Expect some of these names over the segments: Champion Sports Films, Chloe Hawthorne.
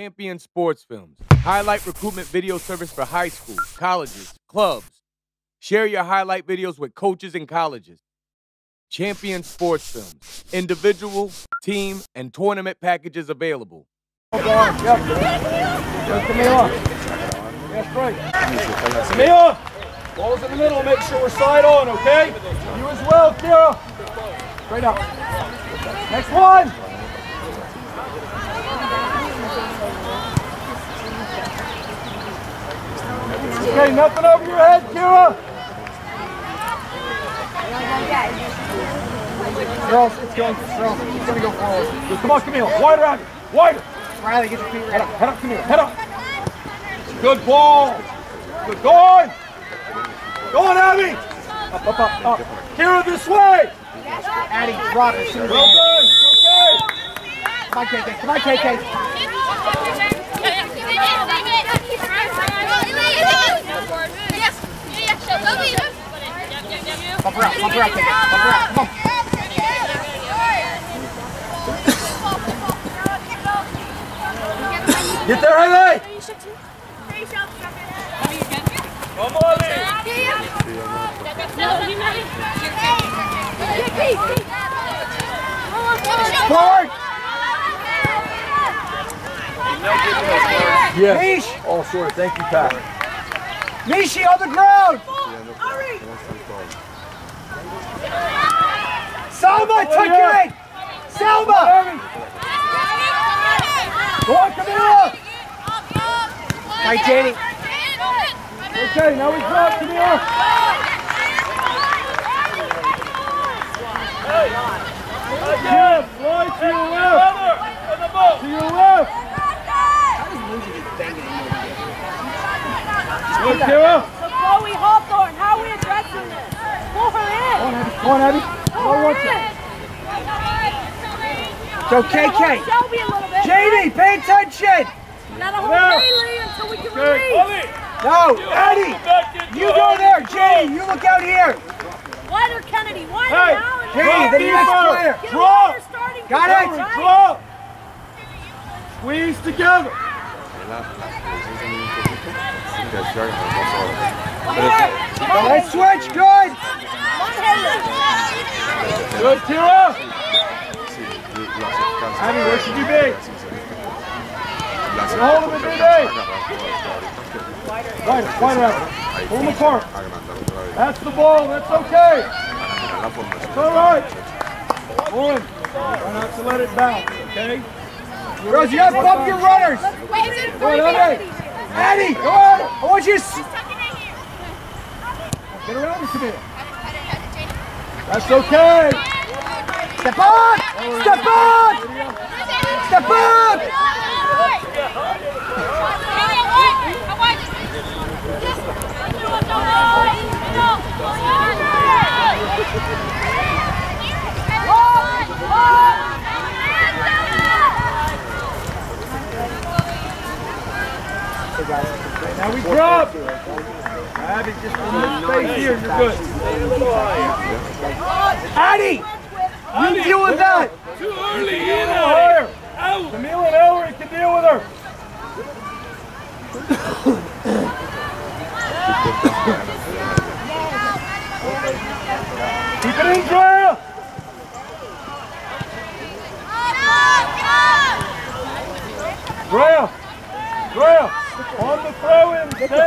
Champion Sports Films. Highlight recruitment video service for high schools, colleges, clubs. Share your highlight videos with coaches and colleges. Champion Sports Films. Individual, team, and tournament packages available. That's right. Samir, ball's in the middle. Make sure we're side on, okay? You as well, Kira. Straight up. Next one. Okay, nothing over your head, Kira. Girls, it's going. Girls, it's going to go forward. Come on, Camille. Wider out. Wider. Riley, get your feet right up. Head up, Camille. Head up. Good ball. Good going. Go on, Abby. Up, up, up, up. Kira, this way. Addie, drop it. Well done. Okay. Come on, KK. Come on, KK. Bump her up. Bump her up, KK. Bump her up. Come on. Get there, Riley. Come on, Lee! Yes. Mish! Oh, sure. Thank you, Pat. Mishi on the ground! Salma, tuck it in! Salma! Go on, Camila! Right, Janie. Okay, now we drop to the off. Again, right to your left. To your left. How does Lindsay get banging in there? Look, Kira. Chloe Hawthorne, how are we addressing this? Pull her in. Come on, Abby. Come on, Abby. So, KK. Janie, pay attention. Not a whole relay until we can release. No, Eddie, you go there. Janie, you look out here. Wider Kennedy, wider Allen. Janie, the next player. Drop. Got it. Right. Drop. Squeeze together. Let's switch. Good. Good, Kira. Abby, where should you be? And hold him at midday. Wider out. Pull them apart. That's the ball. That's okay. It's all right. One. Try not to let it bounce, okay? Girls, you got to bump your runners. Go on, Eddie. Go on. I want you to... Get around to me. That's okay. Step on. Step on. Step on. Now we drop. Abby, just a little space here. You're good. Addy, you deal with that. Too early in her. Camille and Ellery can deal with her. Keep it in, Drew. Drew. Drew. On the throw in, stay in front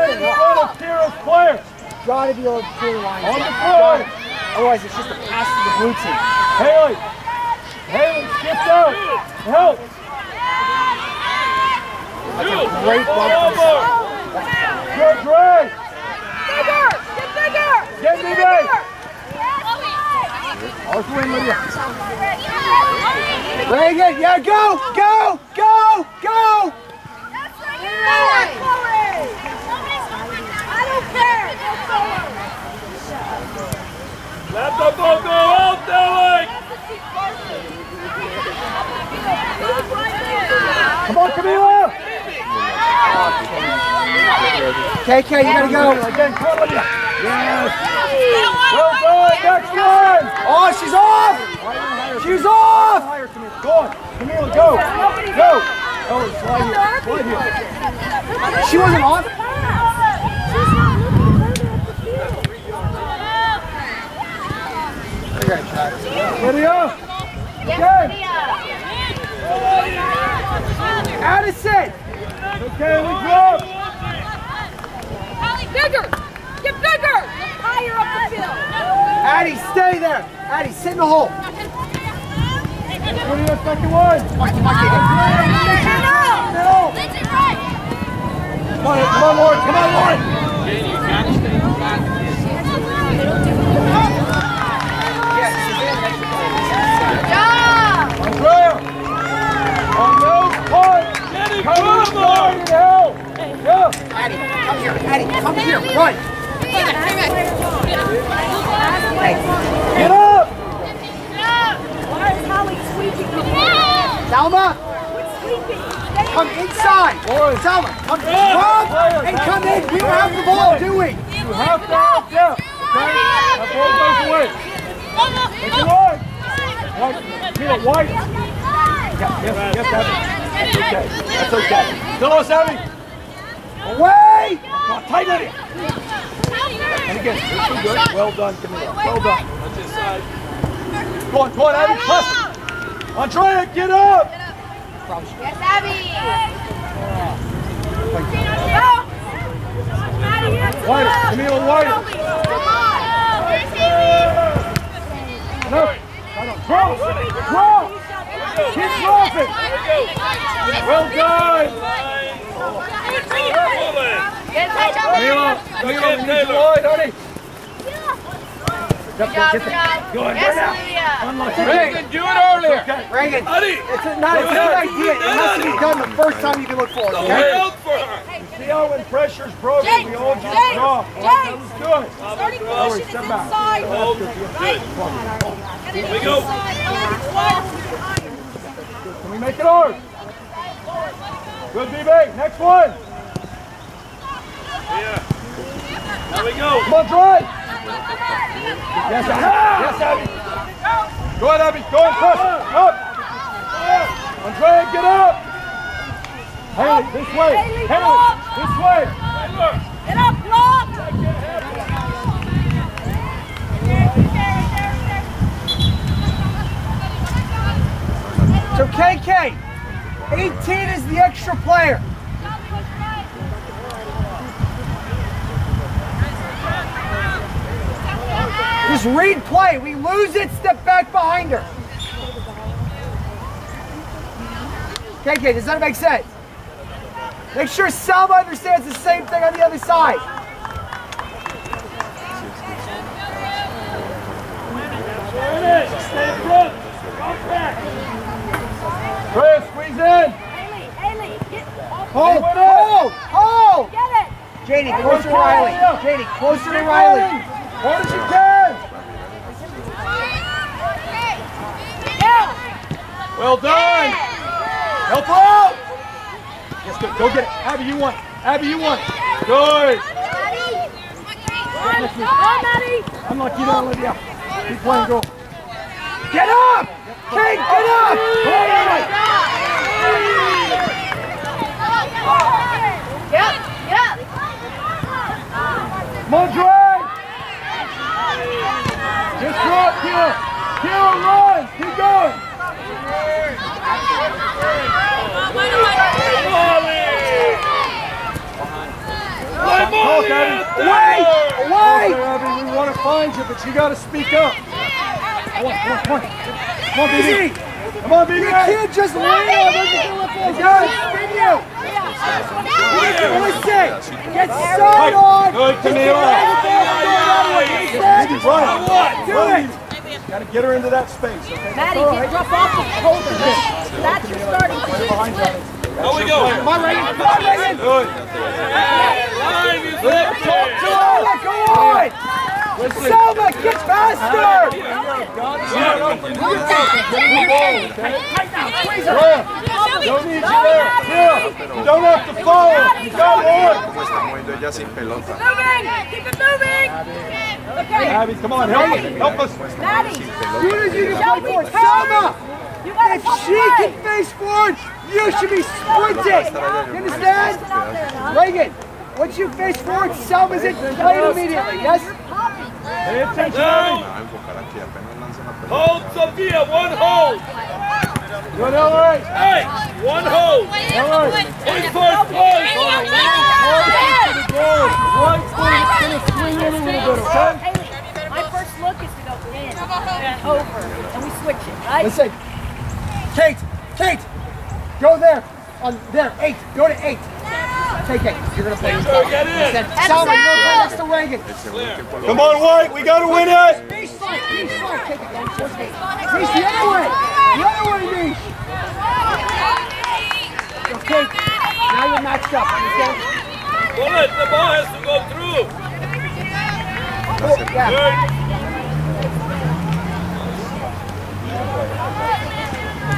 of Kira's player. Draw to the old blue line. On the throw in. Otherwise, it's just a pass to the blue team. Haley. Haley, gets out. Help. That's a great bump. Good drive. Bigger. Get bigger. Get bigger. Arthur and Lydia. Bring it. Yeah, go. Go. Go. Go. Let the ball go out that way! Come on, Camila! KK, you gotta go! Again, yes! Well done, next one! Oh, she's off! She's off! Go on, Camila, go! Go! Oh, slide here. She wasn't off? I got shot. Lydia! Yes, Addison! Okay, we go! Allie, bigger! Get bigger! Higher up the field! Addie, stay there! Addie, sit in the hole! Lydia, second one! Come on, Lauren! Come on, Lauren! You got to stay. Addie, come here, Addie, come here, run! Get up! Why is Holly sweeping? Salma! Come inside! Salma, come in and come in! We don't have the ball, do we? You have to, yeah! That ball goes away! It's Lauren! White, White! Yes, yes, that's okay. That's okay. Go, Sammy! Away! Oh, tight on it! And again, this good. Well done, Camille. Well done. That's his side. Go on, Abby, press it! Andrea, get up! Yes, Abby! Wider, Camille, wider! Come on! Here's Amy! No! Grow! Grow! Keep dropping! Well done! Reagan, do it earlier. Okay. Reagan, it's not a good idea. It has to be done the first time you can look for it. Okay? You see how when pressure's broken, we all just draw. That was good. Starting position is inside. Here we go. Can we make it hard? Good, DB. Next one. Yeah. There we go. Come on, Troy. Yes, Abby. Yes, Abby. Go ahead, Abby. Go and press. Up. Andrea, get up. Haley, this way. Haley, this way. Get up, block. So, KK, 18 is the extra player. Just read play. We lose it, step back behind her. KK, does that make sense? Make sure Salma understands the same thing on the other side. Stay front. Come back. Chris, squeeze in! Haley, get off! Hold! Get it! Janie, closer to Riley! Janie, closer to Riley! Hold as you can! Well done! Help her out! Yes, good. Go get it. Abby, you want it. Abby, you want it. Good! I'm not keeping on Lydia. Keep playing, girl. Get up! Kate, get up! Get up! Mondre! Just go up here! Here, run! Keep going! Wait! We want to find you, but you got to speak up. Come on, BB. Come on, BB. You can't just lay on it. Listen. Get side on. Good, Camille. Run. Do it. Got to get her into that space. Okay? Maddie, get drop off the shoulder. That's your starting position. There we go. Come on, Reagan. Come on, Reagan. Good. Go on. Selma, get faster! Don't need you there. You don't have to fall. You got it. Keep it moving. Okay. Abby, come on, help us. Help us. Maddie, as soon as you can play forward, Selma. If she can face forward, You should be sprinting. You understand? Reagan, once you face forward, Selma's in play immediately, yes? Pay attention. Hold, Sophia, one hold. Good, all right. Hey, one hold. All right. His first play. One foot is going to swing in and we're going to go. My first look is to go in and over, and we switch it, right? Listen, Kate. Go there, on there, 8, go to 8. Take 8, you're going to play. Get in. Salman, go next to Reagan. Come on, White, we got to win it. Niche, take it, go towards me. Niche, the other way. The other way, Niche. Okay, now you're matched up, understand? Bullet, the ball has to go through. Oh, yeah.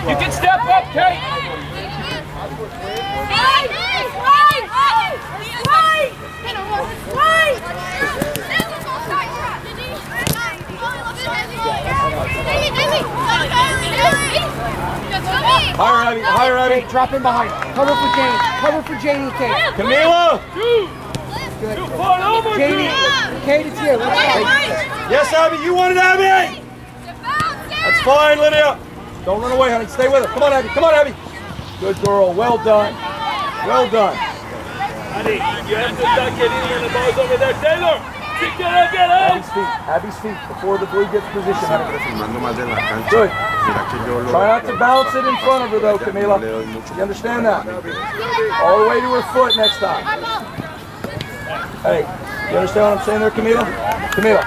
You can step up, Kate. High Robbie. Drop in behind. Cover for Janie. Cover for Janie and Kate. Camila! Good. Janie, Kate, it's you. Yes, Abby, you want it, Abby! That's fine, Lydia. Don't run away, honey. Stay with her. Come on, Abby. Come on, Abby. Good girl, well done. Well done. Honey, you have to start getting here and the ball's over there. Taylor, get out! Abby's feet before the blue gets positioned. Good. Try not to bounce it in front of her though, Camila. You understand that? All the way to her foot next time. Hey, you understand what I'm saying there, Camila? Camila,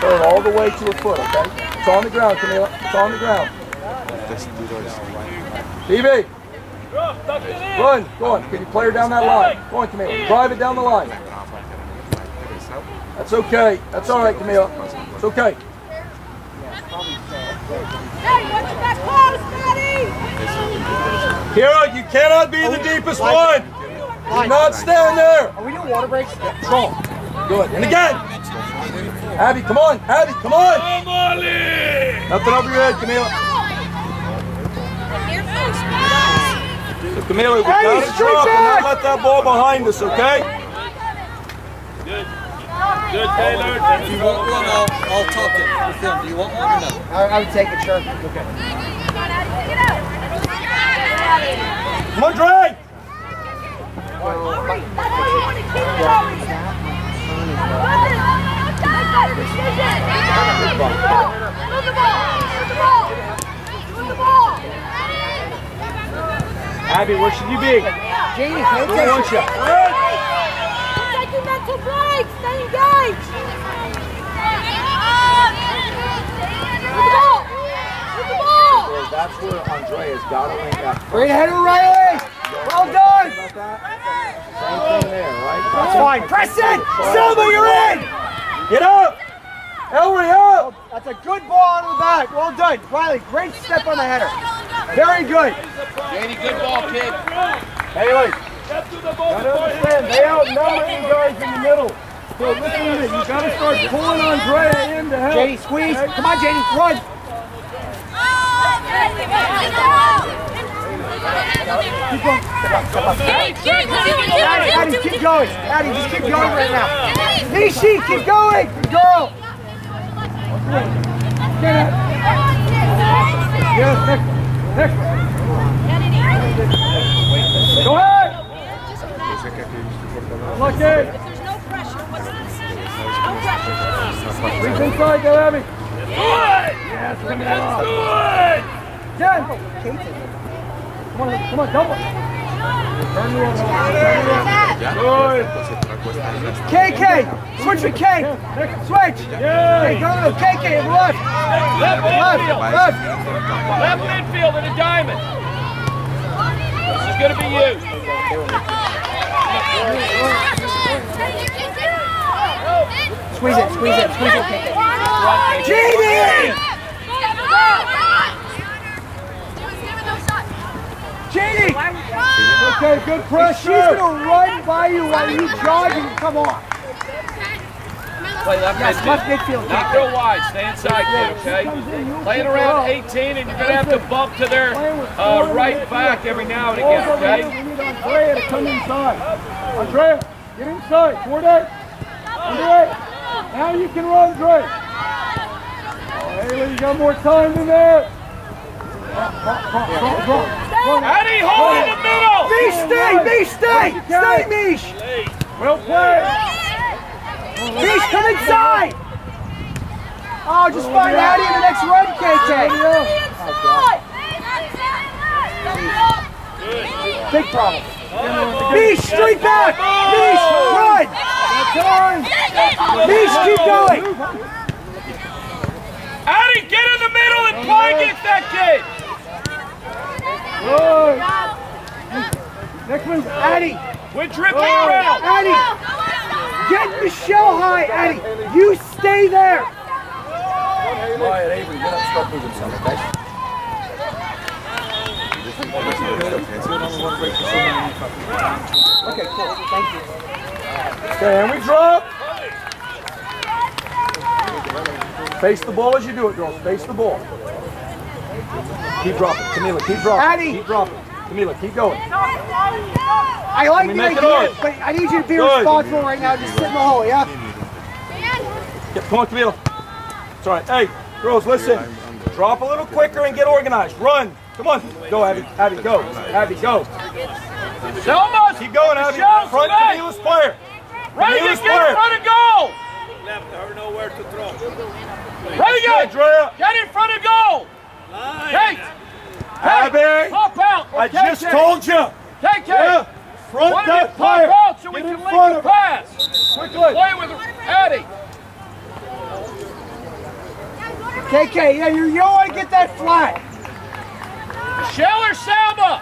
throw it all the way to her foot, okay? It's on the ground, Camila. It's on the ground. DB. Run, go on. Can you play her down that line? Go on, Camila. Drive it down the line. That's okay. That's all right, Camila. It's okay. Hey, watch that close, Maddie! Kira, you cannot be the deepest one. Do not stand there. Are we doing water breaks? Strong. Good. And again. Abby, come on. Abby, come on. Nothing over your head, Camila. So Camila, we got to drop and not let that ball behind us, okay? Good. Good, Taylor. If you want one, I'll talk it with them. Do you want one or no? I would take it, sure. Okay. Come on, Dre! Move the ball! Abby, where should you be? Janie, where want you? It's like you meant to break. Stay engaged. With the ball. That's where Andre has got to link up. Great head, Riley. Well done. Same thing there, right? That's fine. Press in. Silva, you're in. Get up. Ellery, up. That's a good ball out of the back. Well done. Riley, great step on the header. Very good. Janie, good ball, kid. Haley. Gotta understand, they outnumber you guys in the middle. So listen to this. You gotta start pulling Andrea in to help. Janie, squeeze. Okay. Come on, Janie, run. Keep going. Addie, keep going. Addie, just keep going right now. Nishi, keep going. Good girl. Get it. Yes, next. Go ahead! Lock in! If there's no pressure, what's the decision? No pressure. Reach inside, go Abby! Yes, come on! Come on, double! KK! Switch with K! Switch! Hey, go to KK, left! Left midfield in a diamond. This is going to be you. Squeeze it. Janie! Janie! Okay, good pressure. She's going to run by you while you jog and come on. Play left midfield. Not real wide. Stay inside, kid, okay? Play it around 18, and you're going to have to bump to their right back every now and again, okay? We need Andrea to come inside. Andrea, get inside. 48. Andrea, now you can run, Andrea. Haley, you got more time than that. Eddie, hold in the middle! Mish, stay! Stay, Mish! Well played! Mish, come inside! Oh, just find Eddie in the next run, KK! Big problem. Mish, straight back! Mish, run! Mish, keep going! Eddie, get in the middle and play against that kid! Good. Next one's Addie. We're dripping around. Addie, get Michelle high, Addie. You stay there. Okay, cool. Thank you. Okay, and we drop. Face the ball as you do it, girls. Face the ball. Keep dropping, Camila, keep dropping, Addie. Keep dropping. Camila, keep going. I like the idea, but I need you to be responsible right now. Just sit in the hole, yeah? Yep, come on, Camila. It's all right. Hey, girls, listen. Drop a little quicker and get organized. Run. Come on. Go, Abby. Abby, go. Abby, go. Selma, keep going, Abby. Front Camila's player. Ready to get in front of goal. Left her nowhere to throw. Ready, Andrea. Get in front of goal. Kate! Abby! Pop out! Okay, I just told you! KK! Yeah. Front that player! Pop out so we can link the pass! Quickly! Play with Addie! KK, yeah, you don't want to get that flat! Michelle or Selma?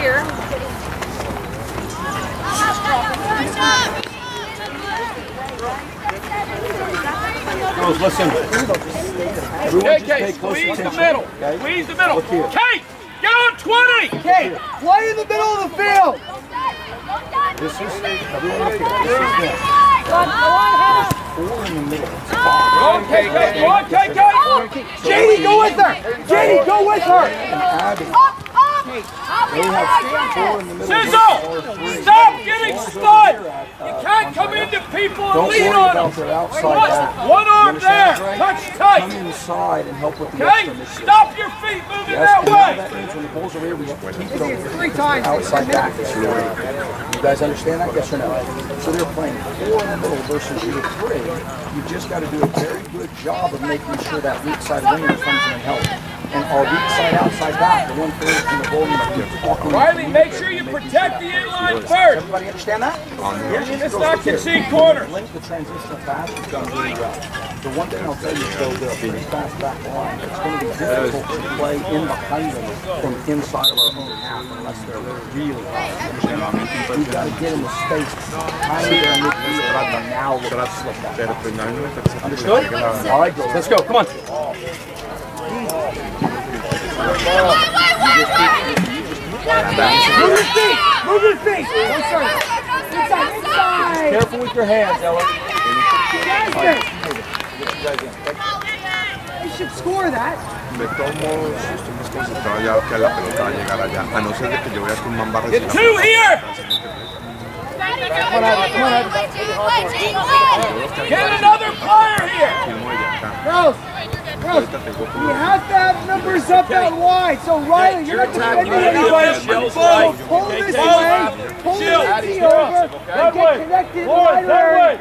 Here. Girls, listen. Everyone just pay close attention. Squeeze the middle. Okay? Squeeze the middle. Kate, get on 20. Kate, play in the middle of the field. This is everyone up here. This is them. Four in the middle. Go, Kate. Go, Kate. JD, go with her. JD, go with her. Sizzle! Stop getting spun! You can't come into people and lean on them. One arm there. Touch tight. Okay? Stop your feet moving that way. 3 times. Outside back. You guys understand that? Yes or no? So they're playing 4 in the middle versus you 3. You've just got to do a very good job of making sure that weak side winger comes in and helps. And our weak side outside back, the one third from the goal. Riley, make sure you protect the inline first. Everybody understand that? It's not concede corner. Link the transition fast, you've done really well. The one thing I'll tell you is though, they're pretty fast back line. It's going to be difficult to play in behind them from inside of our own half unless they're really fast. We've got to get in the space. I am now look at us. Understood? All right, let's go. Come on. Move your feet! Move your feet! Inside! Inside! Careful with your hands, Ella. You should score that. Me tomo susto mis cosas para allá que la pelota va a llegar allá. A no ser de que yo vea que un man va a recibir. Two here! Get another player here! Girls! Girls, you have to have numbers up that wide. So Riley, you're not defending anybody. Pull this way, pull this way over, and get connected right away.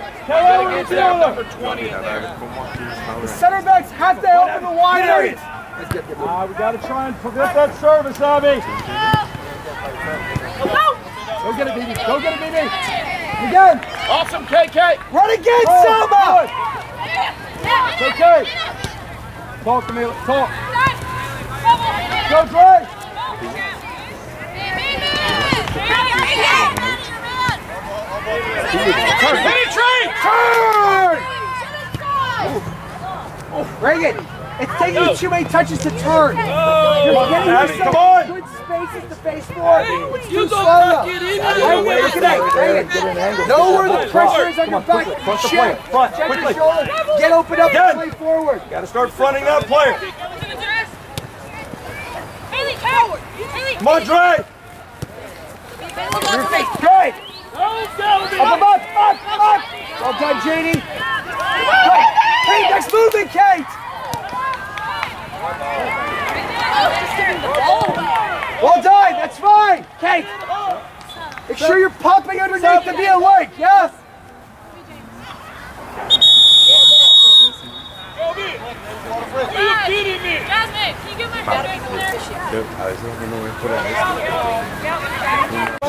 The center backs have to help in the wide areas. We got to try and prevent that service, Abby. Go get it, BB. Go get it, BB. Again. Awesome, KK. Run again, Selma. KK. Talk, Camila, talk. Go, Dre! Turn, Benny, Trey! Turn! Bring it! It's taking you too many touches to turn. You're getting yourself good spaces to baseboard. It's too slow. Know where the pressure is on your back. Shoot. Check your shoulder. Get open up and play forward. Got to start fronting that player. Come on, Dre. Your face. Dre. Up, up, up, up. Well done, Janie. Hey, next movement, Kate. Well done, that's fine, Kate. Make sure you're pumping underneath to be awake, yes?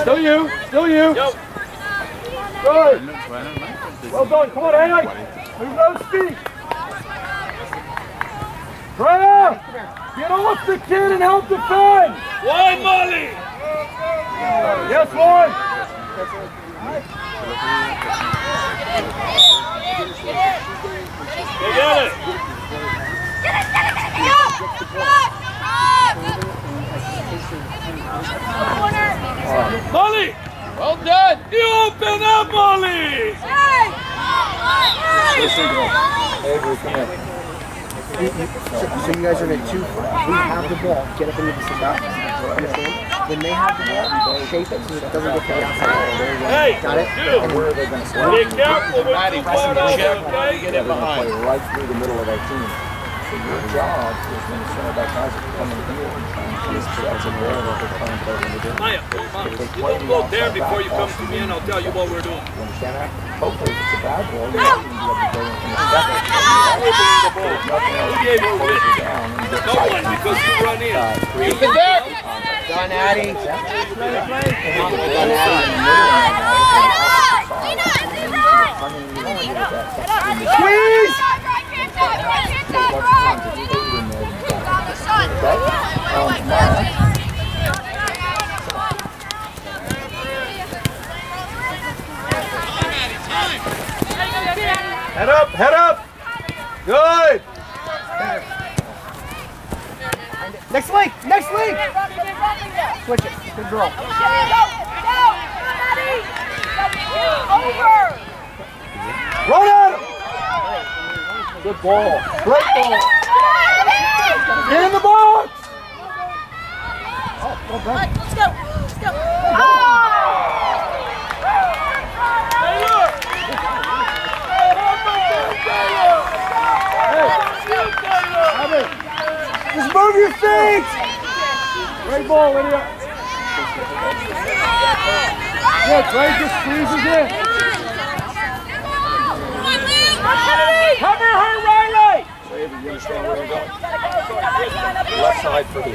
Still you. Good. Well done, come on, Hank. Move those feet. Right up! Get off the kid and help defend! Why, Molly? Yes, Lloyd! They got it! Get it! Molly! Well done! You open up, Molly! Hey! Come here. So you guys are in a two. We have the ball. Get up into the spot. When they have the ball, shape it so it doesn't go to the outside. Got it? And where are they going to score? Be careful with the ball, okay? They're going to play right through the middle of our team. So your job is when the center back guys are coming here and trying to use the as a role that they're playing better than they do. Maya, you don't go there before you come to me and I'll tell you what we're doing. You understand that? Hopefully if it's a bad ball, you're going to be able to go in the second. Head up! Good! Next link! Switch it, good girl. Over! Run out! Good ball, great ball! Get in the box! Oh, well done. Let's go! Hey, look! Just move your feet! Great ball, Lydia. Look, Drake just squeezes in. Cover her, Riley! Maybe you understand where I'm going. Left side for me.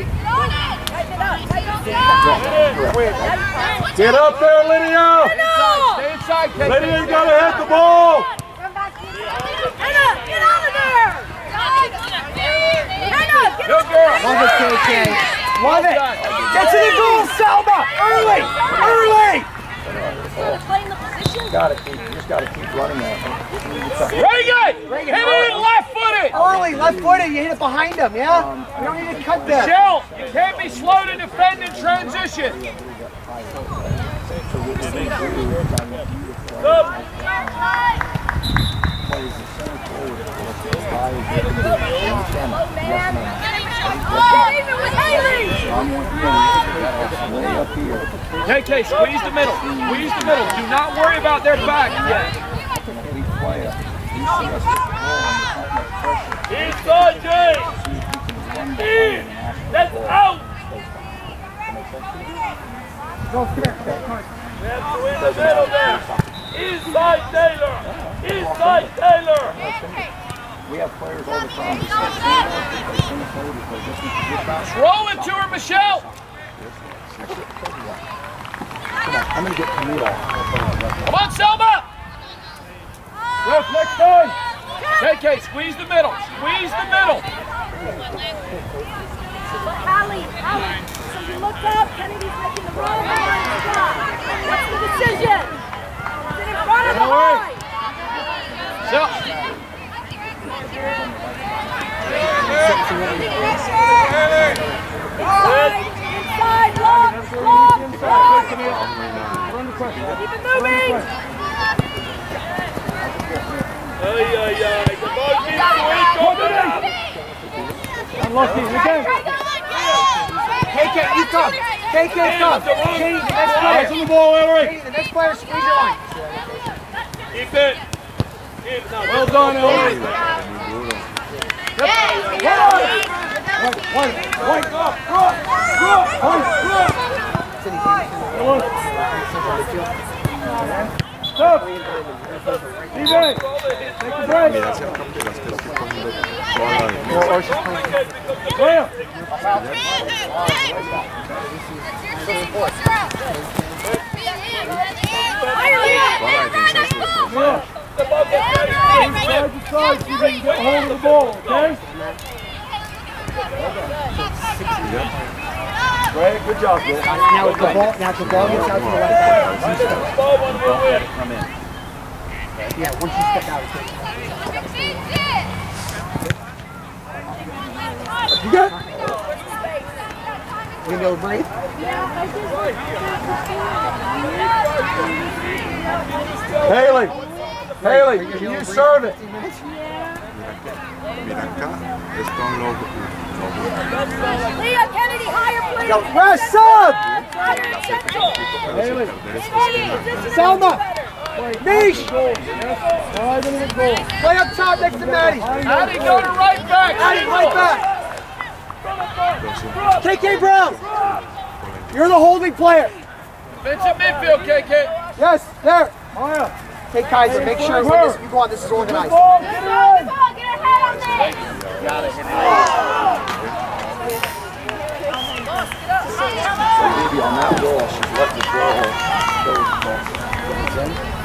Get up there, Lydia! Stay inside, Kate. Lydia, you gotta hit the ball! Get out of there! Love it, KK. Love it. Get to the goal, Salma. Early. Got it, Pete. You just got to keep running that. Reagan, hit it left-footed. Early, left-footed. You hit it behind him, yeah? You don't need to cut that. Michelle, you can't be slow to defend in transition. KK, squeeze the middle. Do not worry about their back yet. Inside, Jay. In. That's out. Inside, Taylor. We have players all the time. Throw it to her, Michelle! I'm going to get Camila. Come on, Selma! Look, next time! KK, squeeze the middle. Allie, so you look up, Kennedy's making the wrong shot. What's the decision? Get in front of the line! Make sure this, you go on, this is organized. Get her head on this! Got it. So maybe on that goal, she's left the goal goes in.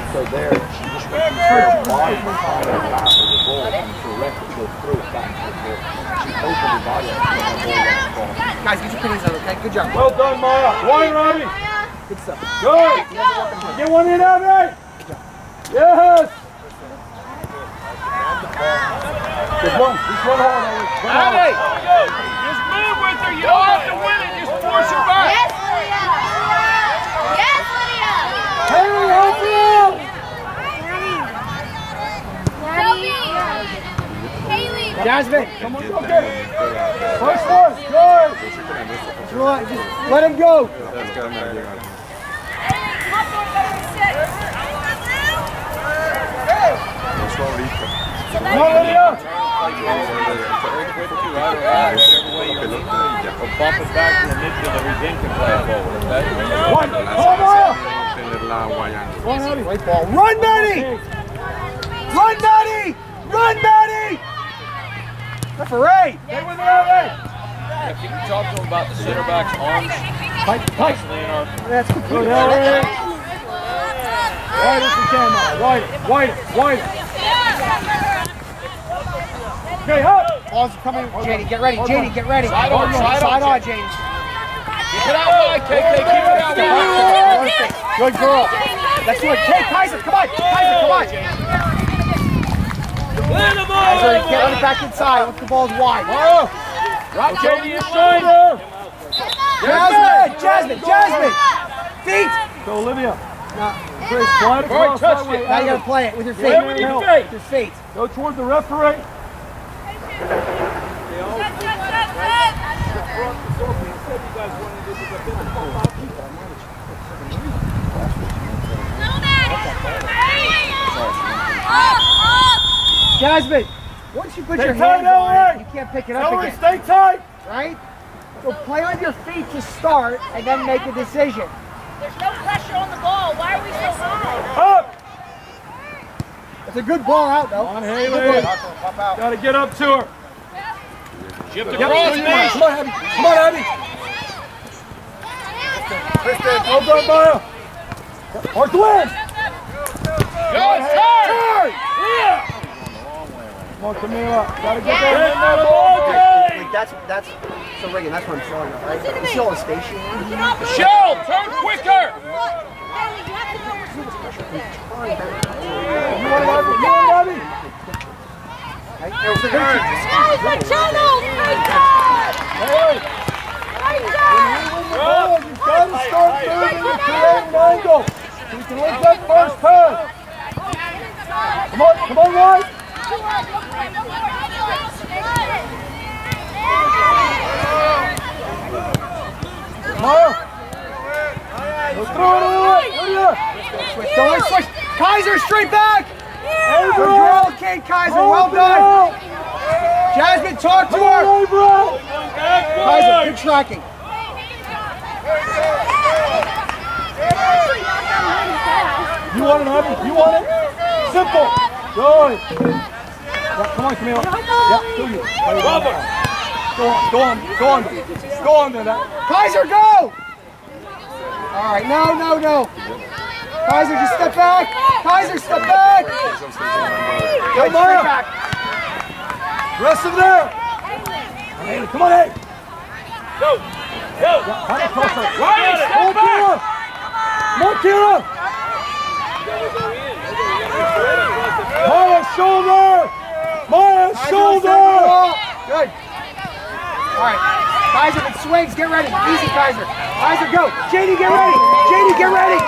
So there, she just went through her body back to the goal and directed her through back to the goal. She opened her body up to the goal. Guys, get your pennies out, okay? Good job. Well done, Maya. One, Robbie. Good stuff. Good. Get one in out there. Yes! Just one. Just one hard. Alley! Just move with her. You don't have to win it. Just force her back. Yes, Lydia! Yes, Lydia! Haley, help me out! Haley! Jasmine, come on. Okay. First one. Good. Just let him go. Bump it back to the midfield every game can play forward. One, come on! White ball. Run, Maddie! Run, Maddie! Run, Maddie! Referee! Stay with her, Maddie! If you can talk to him about the center back's arms, that's the good. White is the camera. White. Okay, up! Ball's coming. Janie, get ready. Janie, get ready. Side on, Janie. Keep it out wide, KK. Keep it out wide. Good girl. That's good. Hey, Kaiser, come on. Kaiser, come on. Kaiser, get on it back inside. Once the ball's wide. Right, Janie, you're shining. Jasmine. Feet. Go, Olivia. Slide across. Now you got to play it with your feet. With your feet. Go toward the referee. Jasmine, once you put your hand on it, you can't pick it up again. Stay tight! Right? So play on your feet to start and then make a decision. There's no pressure on the ball. Why are we so high? Up! It's a good ball out, though. On Haley. Gotta get up to her. Ship the cross, man. Come on, Abby. Kristen, hold on, Maya. Hard to win. Go, turn! Yeah! Come on, Camila. Gotta get that ball. Like that's so Reagan. That's what I'm showing up, right? You still on station. Michelle, turn quicker. You want to have it? Hey, Michelle, Preston, leave that first turn. Come on, come on, Ryan. Come on. Go through it all right. Hurry up. Don't switch. Kaiser, straight back. Overall, Kate Kaiser, well done. Jasmine, talk to her. Kaiser, good tracking. You want it, Harvey? You want it? Simple. Go on. Yeah, come on, Camille. Yeah, go on there. Kaiser, go! All right, no. Kaiser, just step back. Kaiser, step back. Go, Mara. Rest of there. Hey, come on, hey. Go. Go. Ryan, step back. Come on, Kira. Maya, shoulder! Maya, shoulder! Good. All right. Kaiser, it swings. Get ready. Easy, Kaiser. Kaiser, go. JD, get ready. JD, get ready.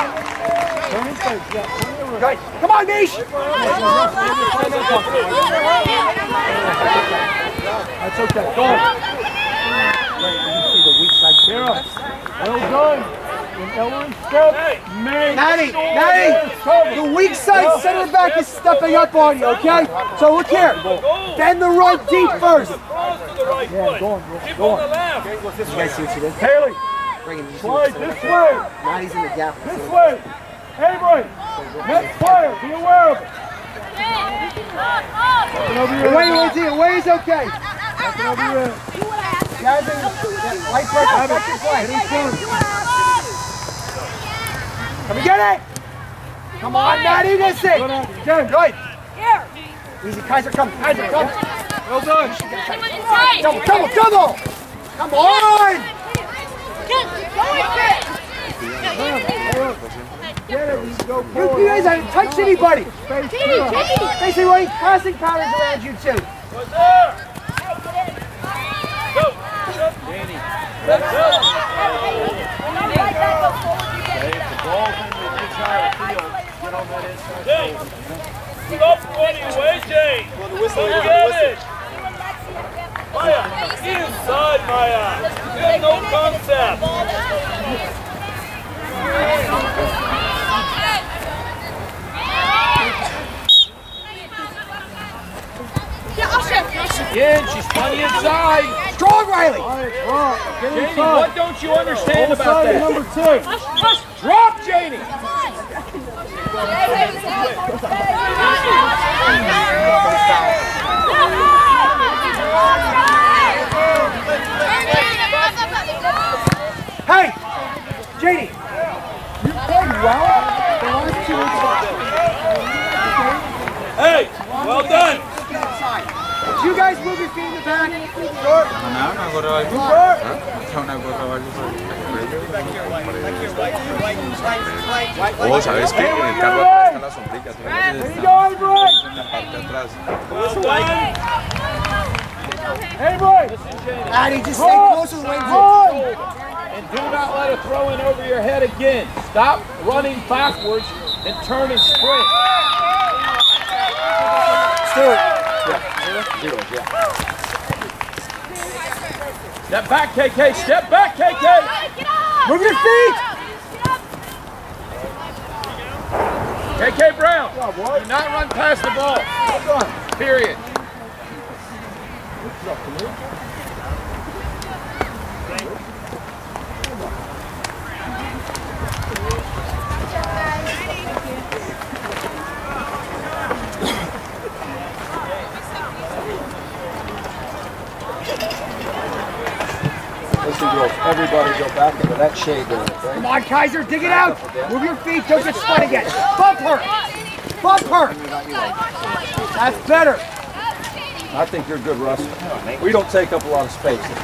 Good. Come on, Nish. That's okay. Go on. You see the weak side. Kara. Well done. Natty, the weak side center back is stepping up on you, okay? So look here, bend the right deep first. Yeah, go on. You guys see what she did? Haley, slide this way. Natty's in the gap. This way. Avery, next player, be aware of it. Away is okay. Let me get it! Come on, Natty, this thing! Good! Here! Easy, Kaiser, come! Kaiser, come! Well done! Double! Come on! Get it! You guys haven't touched anybody! They see running passing patterns around you too! Go! Ball from the inside field. Get on that inside field. Stop running away, Jay. Maya, inside, Maya. You have no concept. Again, she's plenty inside. Strong, Riley. Janie, what don't you understand about that? Number two. Drop, Janie! Hey! Janie! You played well the last 2 weeks. Hey! Well done! You guys move your feet in the back. Addy, just stay close to the wings. And do not let it throw in over your head again. Stop running backwards and turn and sprint. Stewart. Yeah. Step back, KK. Step back, KK. Move your feet. KK Brown. Do not run past the ball. Period. Everybody go back into that shade there. Okay? Come on, Kaiser, dig it out. Move your feet, don't get spun again. Bump her. Bump her. That's better. I think you're good, Russ. We don't take up a lot of space. Maybe you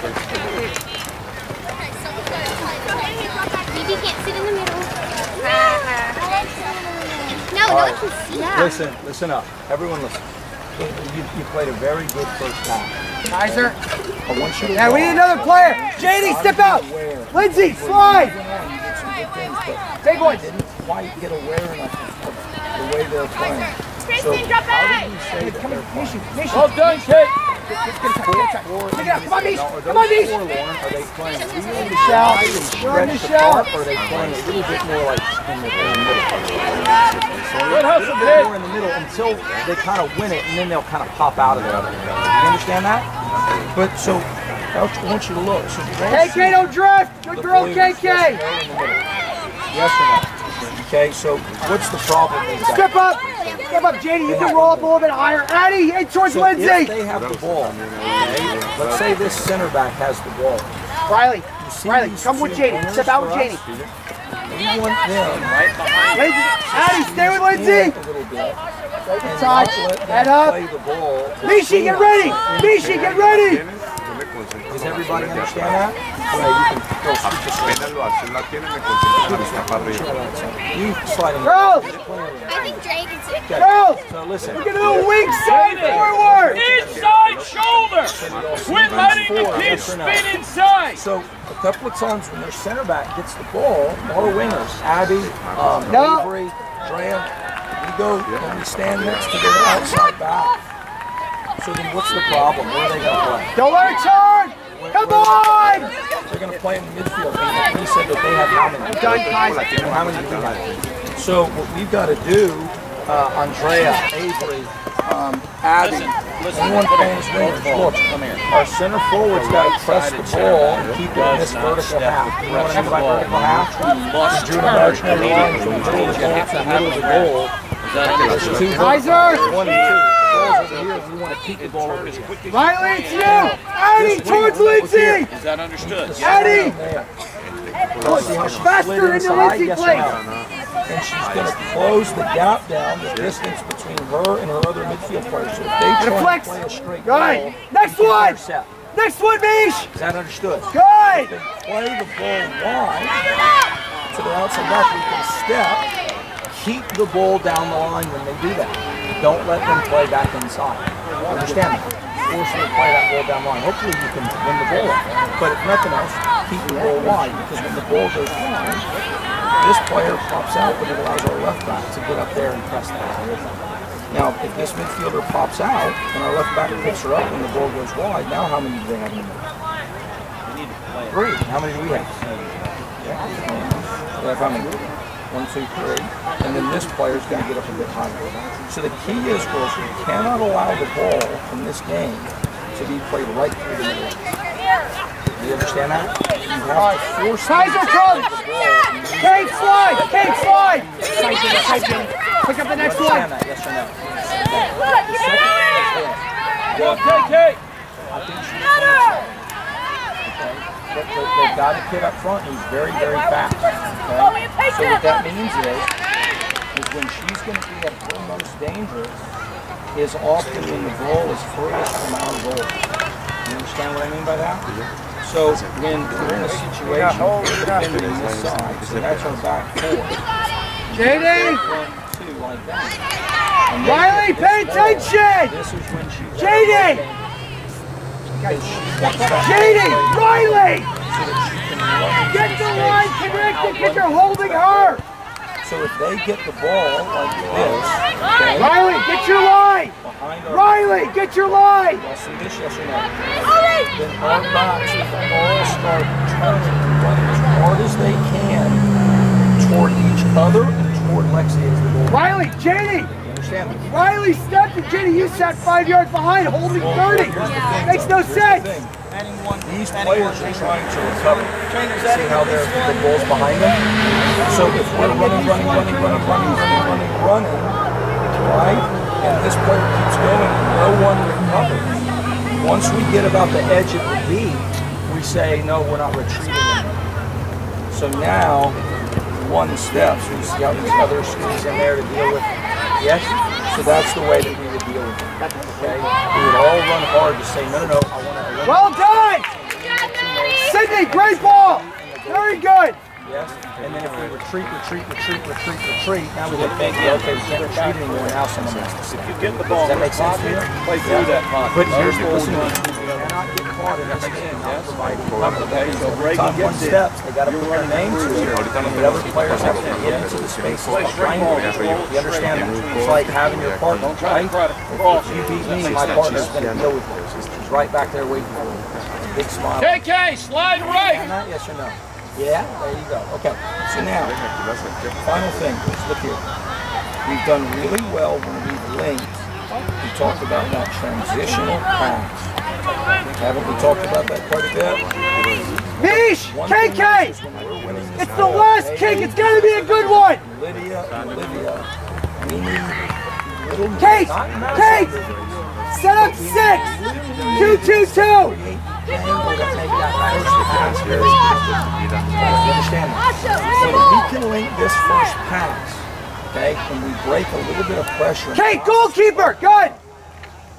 can't sit in the middle. No one can see that. Listen up. Everyone listen. You played a very good first half. Kaiser. Yeah, we need another player. JD, step out. Lindsay, slide. Take one. quite get aware enough of the way they're playing. So how do you say that they're playing? Well done, Kate! Come on, Nish! Come on, Nish! Are they playing really wide and stretched apart, or are they playing a little bit more like in the middle? So they're more in the middle until they kind of win it, and then they'll kind of pop out of there. You understand that? But so, I want you to look. So KK, don't drift! Good girl, KK! Yes or no? Okay, so what's the problem? Step up! Step up, Janie. You can roll up a little bit higher. Addie, hey, towards so Lindsay! If they have the ball, let's say this center back has the ball. Riley, come with Janie. Step out with Janie. You want them right behind Lindsay. Addie, stay with Lindsay! A little bit. Head up! Mishi, get ready! Mishi, get ready! Does everybody understand that? Girls! I think Drake is it. Girls! We're going to do a weak side forward! Inside shoulder! We're letting the kids spin inside! So, a couple of times when their center back gets the ball, our wingers, Abby, Avery, Graham, we go and we stand next to their outside back. So then what's the problem? Where are they going to play? Don't let it turn! Come on! They're going to play in the midfield. He said that they have how many? How many do they have? So what we've got to do, Andrea, Avery, Abby, anyone playing this wing, look, our center forward's got to press the ball and keep it in this vertical half. You know what I mean by vertical half? Drew and Archie lines from the middle of the goal. There's two verticals, 1 and 2. We want to keep the ball over here. Riley, it's you! Addie, towards Lindsay! Is that understood? Addie! Faster into Lindsay, please! And she's going to close the gap down, the distance between her and her other midfield players. So if they try to play a straight ball, next one! Intercept. Next one, Mish! Is that understood? Good! If they play the ball wide to the outside left, we can step, keep the ball down the line when they do that. Don't let them play back inside. Understand that? Force them to play that ball down line. Hopefully you can win the ball. But if nothing else, keep the ball wide, because when the ball goes wide, this player pops out, but it allows our left back to get up there and press that. Now, if this midfielder pops out and our left back picks her up when the ball goes wide, now how many do they have in the middle? 3. How many do we have? Yeah. How many? 1, 2, 3. And then this player's going to get up a bit higher. So the key is, girls, we cannot allow the ball in this game to be played right through the middle. Do you understand that? You have to force Kaiser comes! Kate, slide! Kate, slide! Pick up the next one! Yes or no? Go, Kate! I think she's going to. They've got a kid up front who's very, very fast. Okay? So what that means is when she's going to be at her most dangerous is often when the goal is furthest from our goal. You understand what I mean by that? So when we're in a situation, we're defending this side, so that's our back four. JD! 1, 2, like that. Riley, pay attention! This is when she's JD! Janie! Riley! Get the line connected because you're holding her! So if they get the ball like this... Okay. Riley, get your line! Riley, get your line! Then our backs all start turning as hard as they can toward each other and toward Lexi as the goal. Riley, Janie! Riley stepped and Jenny, you sat 5 yards behind, holding 30. Makes no sense. These players are trying to recover. See how the goal's behind them? So if we're running, right? And this player keeps going, no one recovers. Once we get about the edge of the lead, we say, no, we're not retreating anymore. So now, 1 step, so you see how these other squeeze in there to deal with it. Yes? So that's the way that we would deal with it. Okay? We would all run hard to say, no, no, no, I want to... Well done! Sydney, great ball! Very good! Yes, and then if we retreat, now we would think, okay, we can't retreat anymore, now someone has to. If you get the ball, does that make sense here? Play through that. But here's the cannot get caught in this game. Yes, right. So break top one steps. They got to put their name to it. The other players have to get into the space. It's like trying to control. You understand that? It's like having your partner tight. If you beat me, my partner's going to deal with you. He's right back there waiting for you. Big smile. KK, slide right. Yes or no? Yeah, there you go. Okay, so now, final thing, let's look here. We've done really well when we've linked. We talked about that transitional pass. Haven't we talked about that quite a bit? Mish! KK! It's the last kick, it's going to be a good one! Lydia, we need little... Kate! Set up six! 2-2-2! Understand that. So we can link this first pass, okay, and we break a little bit of pressure. Okay, goalkeeper, good!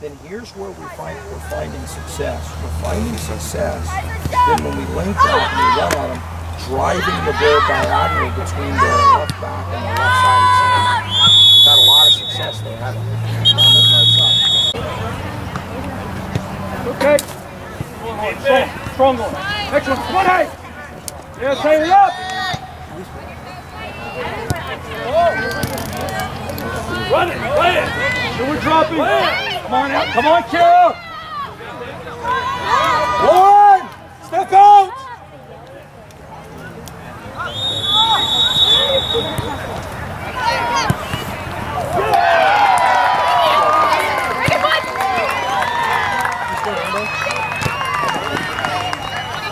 Then here's where we're finding success. We're finding success. Then when we link up and we run on them, driving the ball diagonally between the left back and the left side of the center. We've had a lot of success there, haven't we? On the right side. Okay. Strong one. Next one. Come on, hey! Yes, hang it up! Run it! Play it! We're dropping! Come on out! Come on, Carol! Lauren! Step out!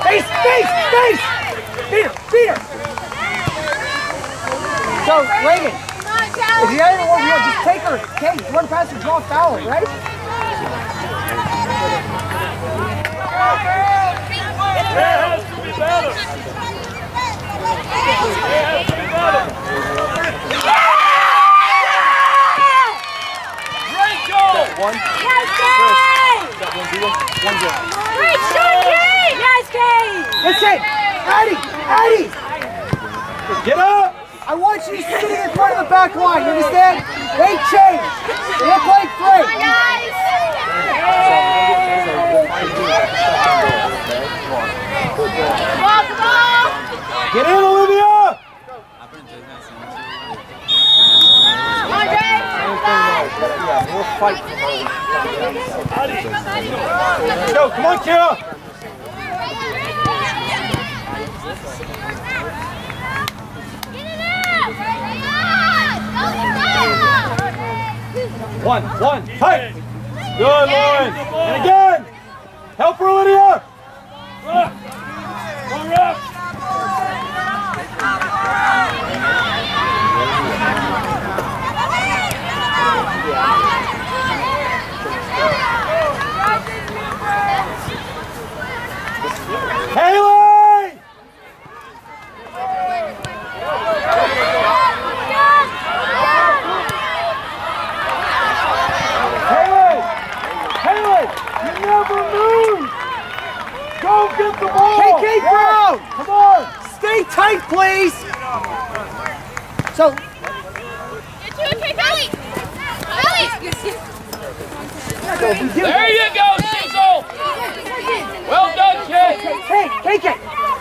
Face! Face! Peter! Peter! So, Reagan, if you have anyone, just take her. Okay, run past her, draw a foul, right? It has to be better. Great goal! Great shot, yes, Kate! Listen, Addie! Get up! I want you sitting in front of the back line, you understand? They change! They play free! Come on, guys! Come on! Get in, Olivia! We'll fight. Go, come on, Kira! One, tight! Good, Lauren! And again! Help her, Lydia! Please. So. There you go, Cecil. Well done, kid. Hey, take it.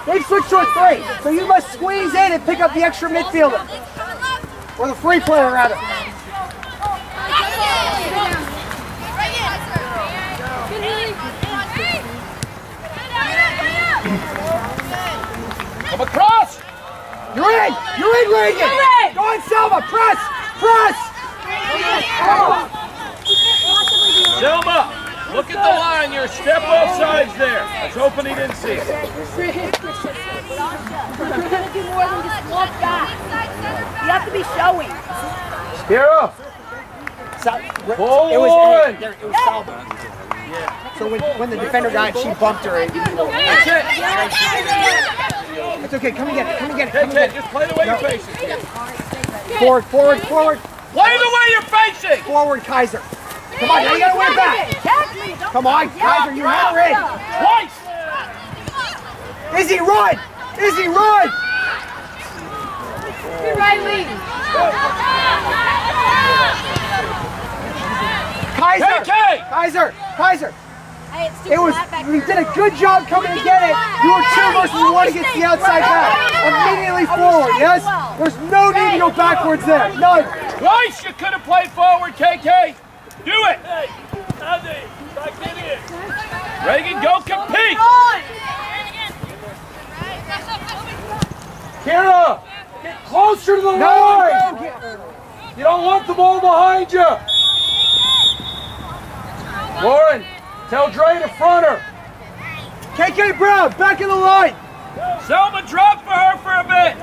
They've switched to a three, so you must squeeze in and pick up the extra midfielder, or the free player rather. Come across. You're in, Reagan! Go on, Selma! Press! Selma, look at the line. You're a step off sides there. I was hoping he didn't see it. You're going to do more than just walk back. You have to be showing. Kira! It was Selma. So when the defender died, she bumped her. That's okay, come and get it. Just play the way you're facing. Forward. Play the way you're facing! Forward, Kaiser. Come on, now you gotta win it back. Come on, Kaiser, you have her in. Twice! Izzy, run! Good right wing. Kaiser! Kaiser! You did a good job coming and get it. You were 2 versus 1 against the outside back. Immediately forward, yes? There's no need to go backwards there. None. Rice, you could have played forward, KK. Do it. Reagan, go compete. Kara, get closer to the line. You don't want the ball behind you. Lauren, tell Dre to front her. KK Brown, back in the line. Selma, drop for her for a bit.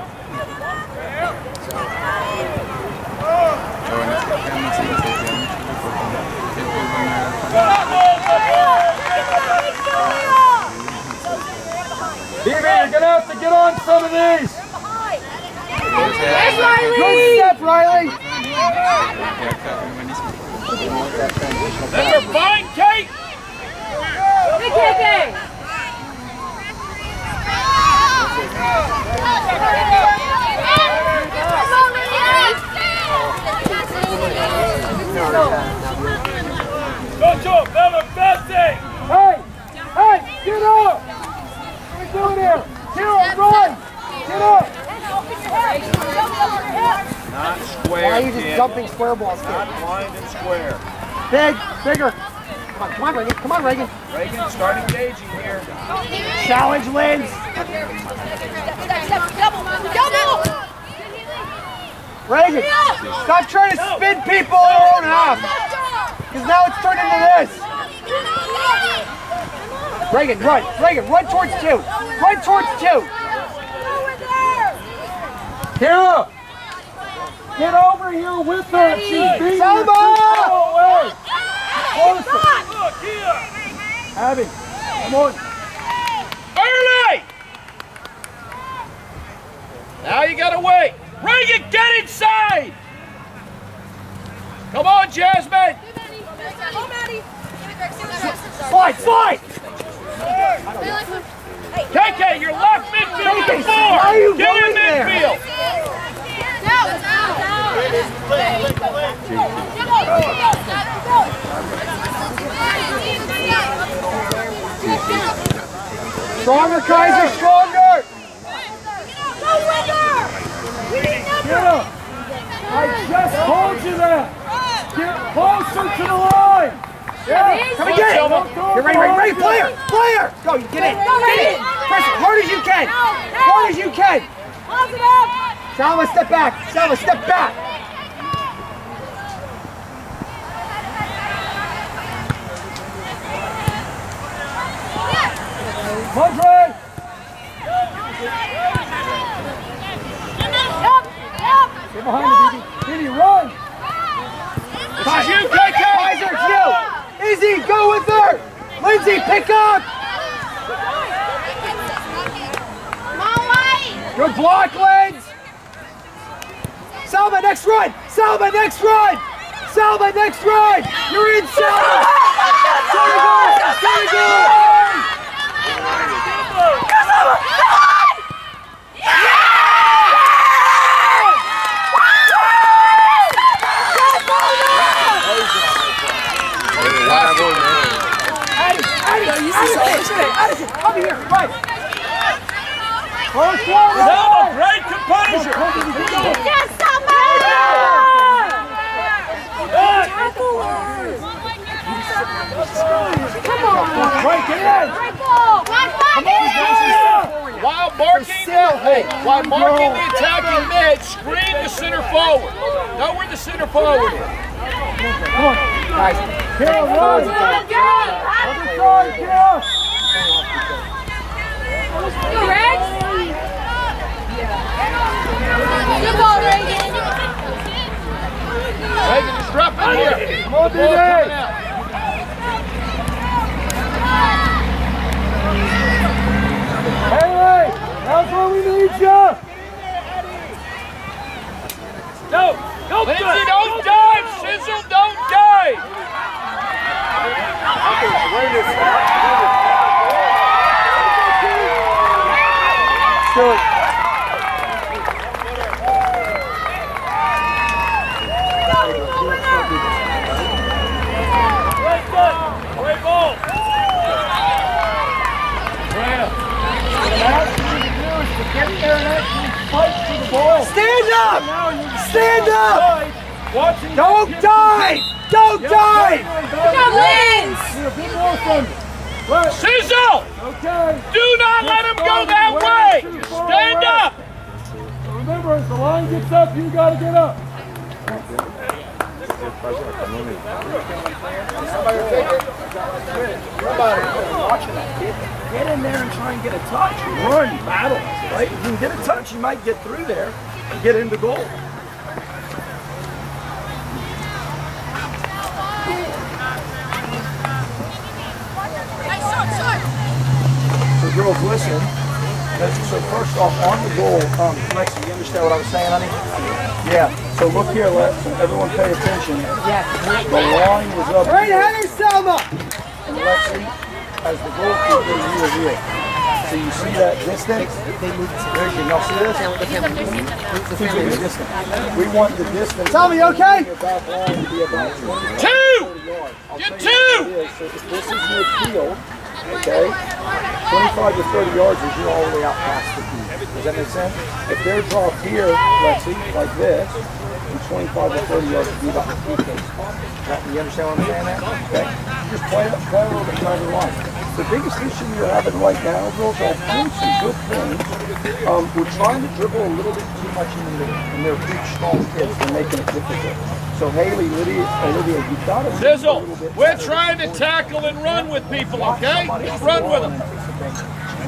B-Man, you're going to have to get on some of these. There's Riley. Good step, Riley. Those are fine, Kate. Good KK! Go, Bella, Bessie! Hey! Hey! Get up! What are you doing here? Get up, run! Get up! Not square. Why are you just jumping square balls? Not blind and square. Big! Bigger! Come on, Reagan. Come on, Reagan. Reagan, start engaging here. Challenge wins. Double. Reagan, stop trying to spin people in your own half. Because now it's turned into this. Reagan, run. Reagan, run towards 2. Run towards 2. Kara, get over here with her. She's beating her. Go away. Closer. Abby, come on. Early! Now you gotta wait. Reagan, get inside! Come on, Jasmine! Go, Maddie! Slide! KK, your left midfield is 4! Get in midfield! No! Stronger, Kaiser, stronger! Go winner! We need numbers! I just told you that! Get closer to the line! Yeah, come and get it! You're ready, player! Go, you get it! Get it! Press it hard as you can! Hard as you can! Salva, step back! Salva, step back! Madrid! Get behind him, Diddy, run! It's you, KK! Kaiser, it's you! Easy, go with her! Lindsay, pick up! Good block, Lens! Salva, next run! Salva, next run! Salva, next run! You're in, Salva! Senegal! Addison, come here, right! First one! Selma, great composure! Yes, Selma! Come on! Break it in! While marking, while marking the attacking mid, screen the center forward. Know where the center forward is. Come on, guys. Kara, run! Other side, Kara! Go, Rex! Good ball, Reagan! Reagan, just drop it here! Come on, D-Day! Haley! That's where we need you! No! Don't Lindsay, do it! Don't dive! Sizzle, don't dive! Do it. Great ball. Stand up! Stand up! Don't die! Don't die! Sizzle! Do not let him go that way! Stand up! Remember, if the line gets up, you gotta get up. Somebody watching that kid. Get in there and try and get a touch. Run, battle, right? If you can get a touch, you might get through there and get into goal. So girls, listen. So first off, on the goal, Lexi, you understand what I was saying, honey? Yeah, so look here, Lex. Everyone pay attention. Yeah. The line was up. Right hand, Selma! And Lexi, as the goalkeeper, you were here. So you see that distance? They moved to version. Y'all see this? The distance. We want the distance. Selma, you okay? Two! Get two! So if this is midfield, okay, 25 to 30 yards is you're all the way out past the field. Does that make sense? If they're dropped here, Lexi, like this, from 25 to 30 yards would be about the free case. You understand what I'm saying there? Okay? Just play a little bit tighter line. The biggest issue you're having right now, girls, I think some good things. We're trying to dribble a little bit too much in the middle, and they're big, strong kids. They're making it difficult. So Haley, Olivia, you've got to Sizzle, we're trying to tackle and run with people, okay? Just run with them. She's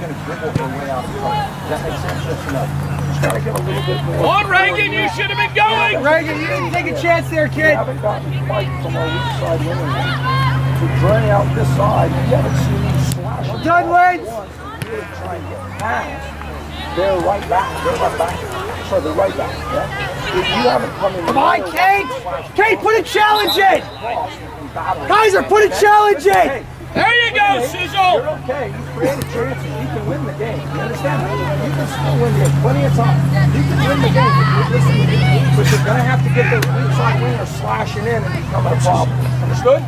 going to dribble her way out the front. Does that make sense? Just enough. She's got to get a little bit more. On, Reagan, you should have been going! Reagan, you didn't take a chance there, kid. We haven't gotten quite from our weak side women. To drain out this side, you haven't seen these slashes. Well done, Wade! Really trying to get past. They're right back. They're right back. So they're right back, yeah? If you haven't come in... Come on, Kate! Kate, put a challenge in! Kaiser, put a challenge in! There you go, Sizzle! You're okay. You created chances. You can win the game. You understand? You can still win the game. Plenty of time. You can win the game. But you're going to have to get those inside winners slashing in and become a problem. Understood?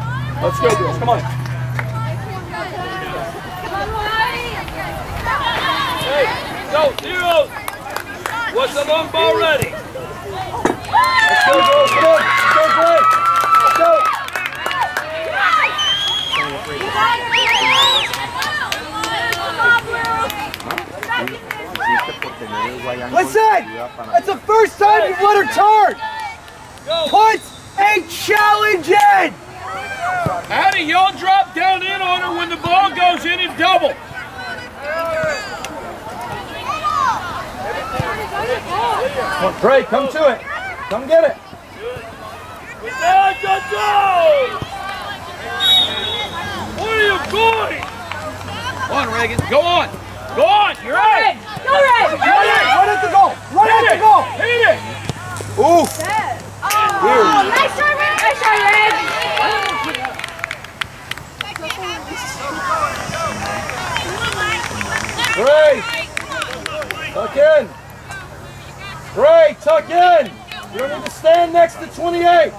Let's go, girls. Come on. Hey, go, zeros. What's the long ball ready? Let's go, girls. Come on. Let's go, play. Let's go. Listen, that's the first time you've let her turn. Put a challenge in. Addie, y'all drop down in on her when the ball goes in and double. Come on, Trey, come to it. Come get it. Where are you going? Come on, Reagan. Go on. Go on. You're right. Go right. Run at the goal. Run at the goal. Hit it. Ooh. Oh, nice try, Reagan. Nice try, Reagan. Great. Tuck in. Great. Tuck in. You need to stand next to 28.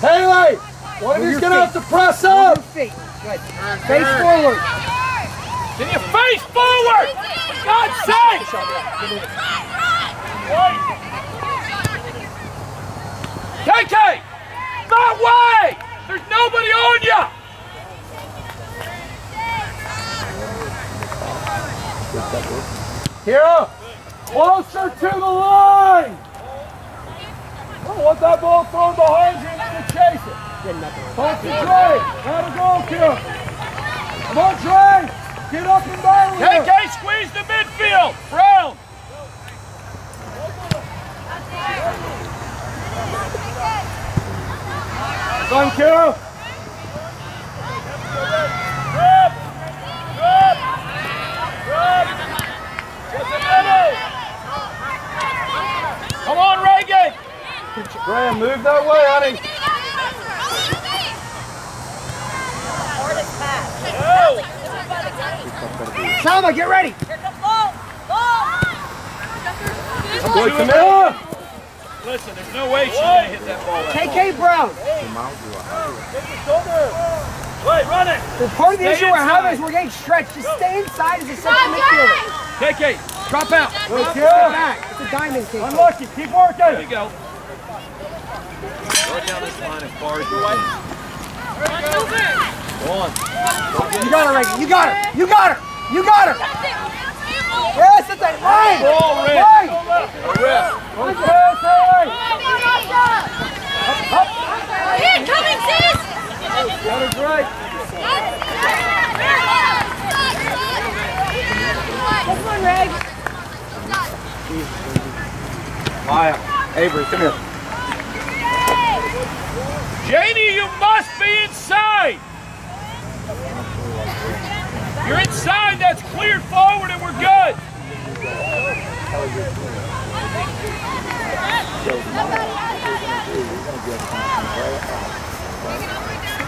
Haley. One of you's going to have to press up. Feet. Good. Face forward. Get your face forward! For God's sake! KK! That way! There's nobody on you! Kira! Closer to the line! I don't want that ball thrown behind you and chase it. Concentrate! Have a goal, Kira! Come on, Trey! Get up and battle here! KK, squeeze the midfield! Brown! Come, Kira! Drop! Drop! Drop! What's the middle? Come on, Reagan! Graham, move that way, honey! Salma, get ready! Here comes ball! Ball! Camilla! Listen, there's no way she's going to hit that ball. KK Brown! Hey. Wait, run it! Well, part of the issue we're having is we're getting stretched. Just stay inside as a central midfielder. KK, drop out. Drop back. It's a diamond, KK. Unlucky. Keep working. There you go. Run down this line as far as you want. Go on. You got her, Reagan. You got her. You got her. You got her. Yes, that's it. Right. Right. Incoming, sis. That is right. Come on, Reg. Maya, Avery, come here. Janie, you must be inside. You're inside. That's cleared forward, and we're good.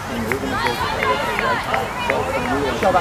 Thank you. Get up! Get up!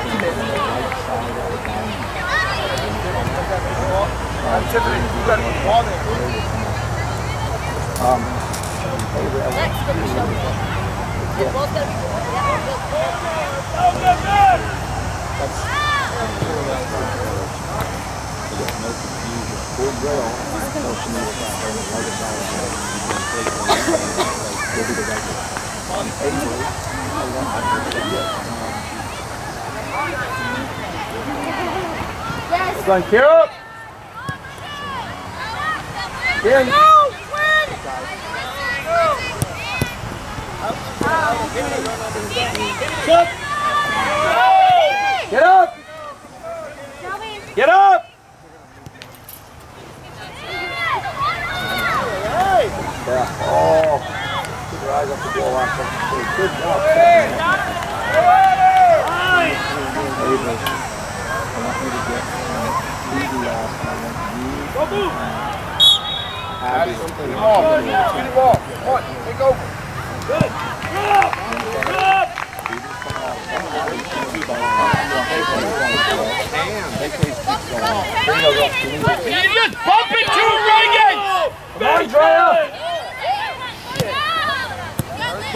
Go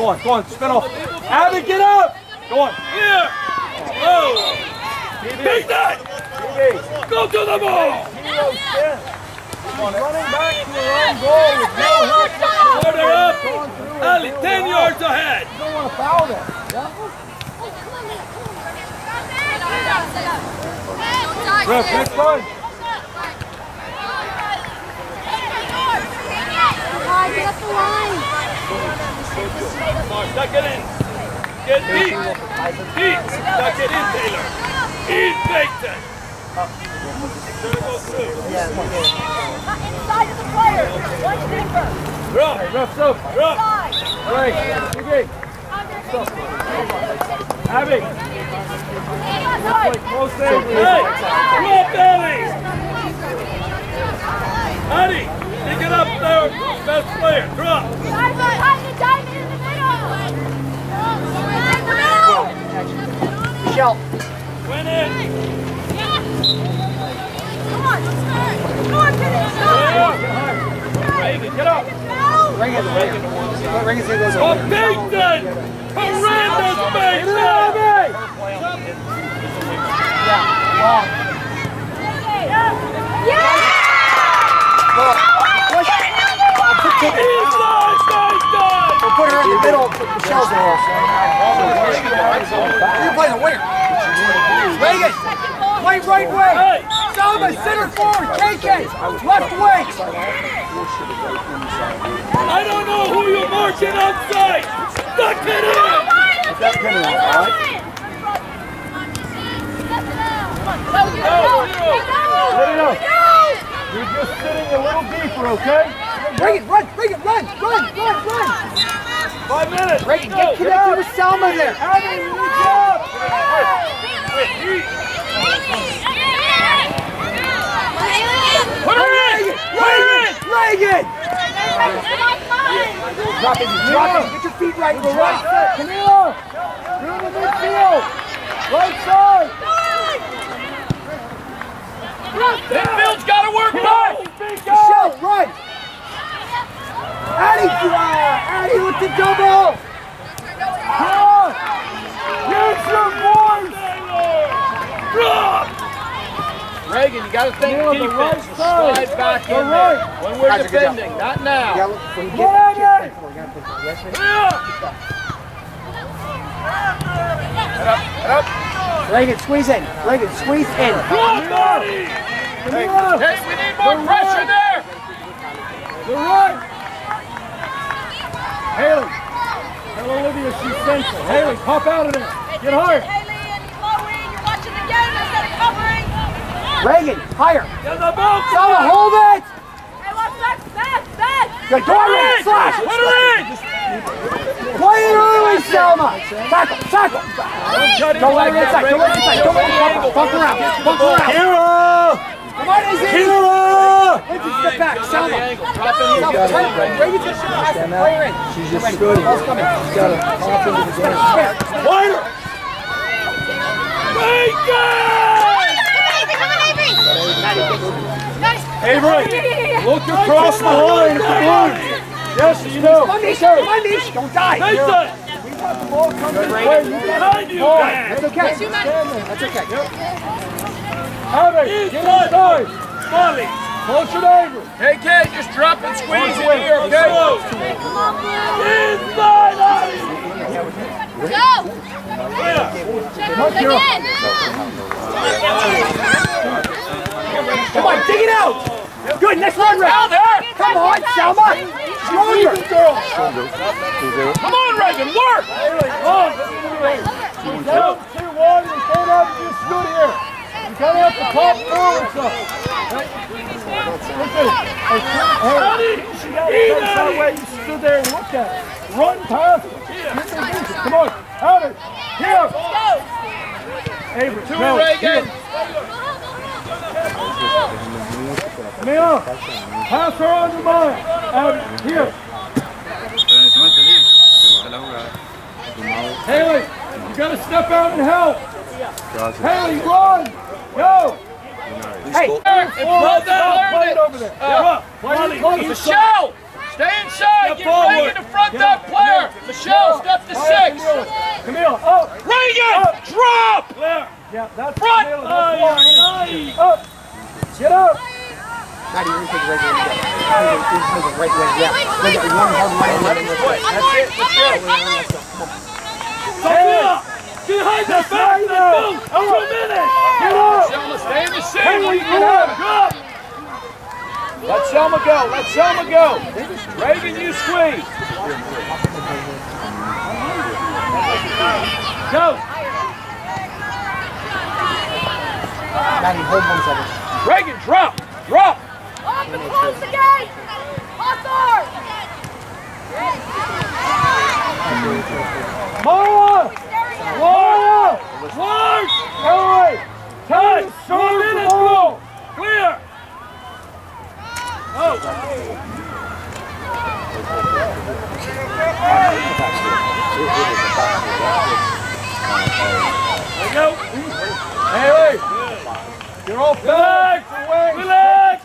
on, go on, spin off. Abby, get up! Go on. Yeah! Oh! Big that! Go to the ball! Come on, running back to your own goal with no help. Order up! Ali, 10 yards ahead! You don't want to foul that. Yeah? Ref, next one. Get up the line. Tuck it in. Get deep. Deep. Tuck it in, Taylor. He's baked it. Inside of the player. One finger. Drop. Rough up. Drop. Right. Okay. Abby. Close there. Hey. Drop, Ellie. Honey. Pick it up there. Best player. Drop. Michelle. Win it. Yeah. Come on, let's start. Come on, finish. Get up. Get up. Ring it. Ring it. Oh, Bigton. Horrendous Bigton. Yeah. Yeah. Push it. We'll put her in the middle, put Michelle's in there. You're playing the winger. Reagan, play right wing. Salma, center forward, KK, left wing. I don't know who you're marking outside. Stuck it in. That penalty, all right? You're just sitting a little deeper, okay? Reagan, run! 5 minutes! Reagan, get connected with Salma there! Abby, reach up! Put her in! Reagan! Drop it, get your feet right, Camilo! You're in the midfield! Right side! Midfield's gotta work back! Michelle, run! Addy with the double! Yeah! Yeah! Reagan, you got to think defense. Right slide back in there. When we're defending, not now. Get up. Reagan, squeeze in. Hey, we need more pressure there. Haley. Tell Olivia she's central. Haley, pop out of there. Get hard. Haley and Chloe, you're watching the game instead of covering. Reagan, higher. Sala, hold it. Hey, watch that. Back. Good, go ahead. Slash. Put her in. Play it early, Selma. Tackle. Don't let her inside. Don't let her inside. Fuck her out. Hero. Come on, Izzy! Lindsay, step back. Selma. Reagan's just pass the player in. She's just scooting. Ball's coming. She's got to pop into the game. Wider! Avery! Look across the line at the blue. Yes, you know. Come on, Nish. Don't die. We want the ball coming right behind you. That's okay. That's okay. Abby, get inside! Molly! Close your neighbor! Hey, kid, just drop and squeeze in here, okay? Inside, Abby! Go! Come on, dig it out! Good, next one, Reagan! Come on, Selma! Stronger! Come on, Reagan, work! Two, one, and stand up and just scoot here! You gotta have to pop forward some. She got to way you stood there and looked at it. Run past it. Come on, out of it. Here. Avery, no, here. Mia, pass her on the mind. Out here. Haley, you gotta step out and help. Haley, run. Go! Hey! Play it over there! Michelle! Stay inside! Get Reagan to front that player! Michelle, step to six! Camille, up! Reagan! Drop! Front! Up! Get up! Not even take Reagan in. That's it! Behind the back of the boat! 2 minutes! Get up! Selma, stay in the same way. Let Selma go! Reagan, you squeeze! Go! Reagan, drop! Off and close the gate! Mara! Large! Elway! Tight! Go! Clear! Oh! There you go! Hey! You're all back! Relax!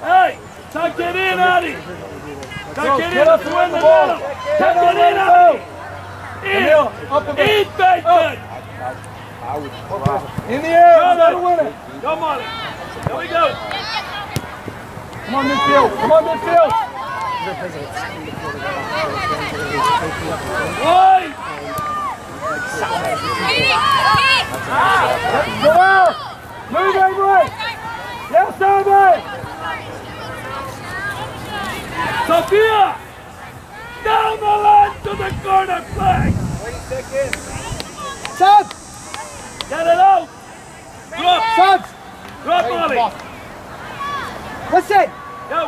Hey! Tuck it in, Addy! Tuck it in to win the battle! Tuck it in, Addy! In the air, gotta win it. Go, Molly. Here we go. Come on, midfield. Wide. Go out. Move, Avery. Yes, Avery. Sophia. Down the line to the corner flag. 30 seconds. Sub. Get it out. Drop. Subs. Drop, Molly. Listen. Go.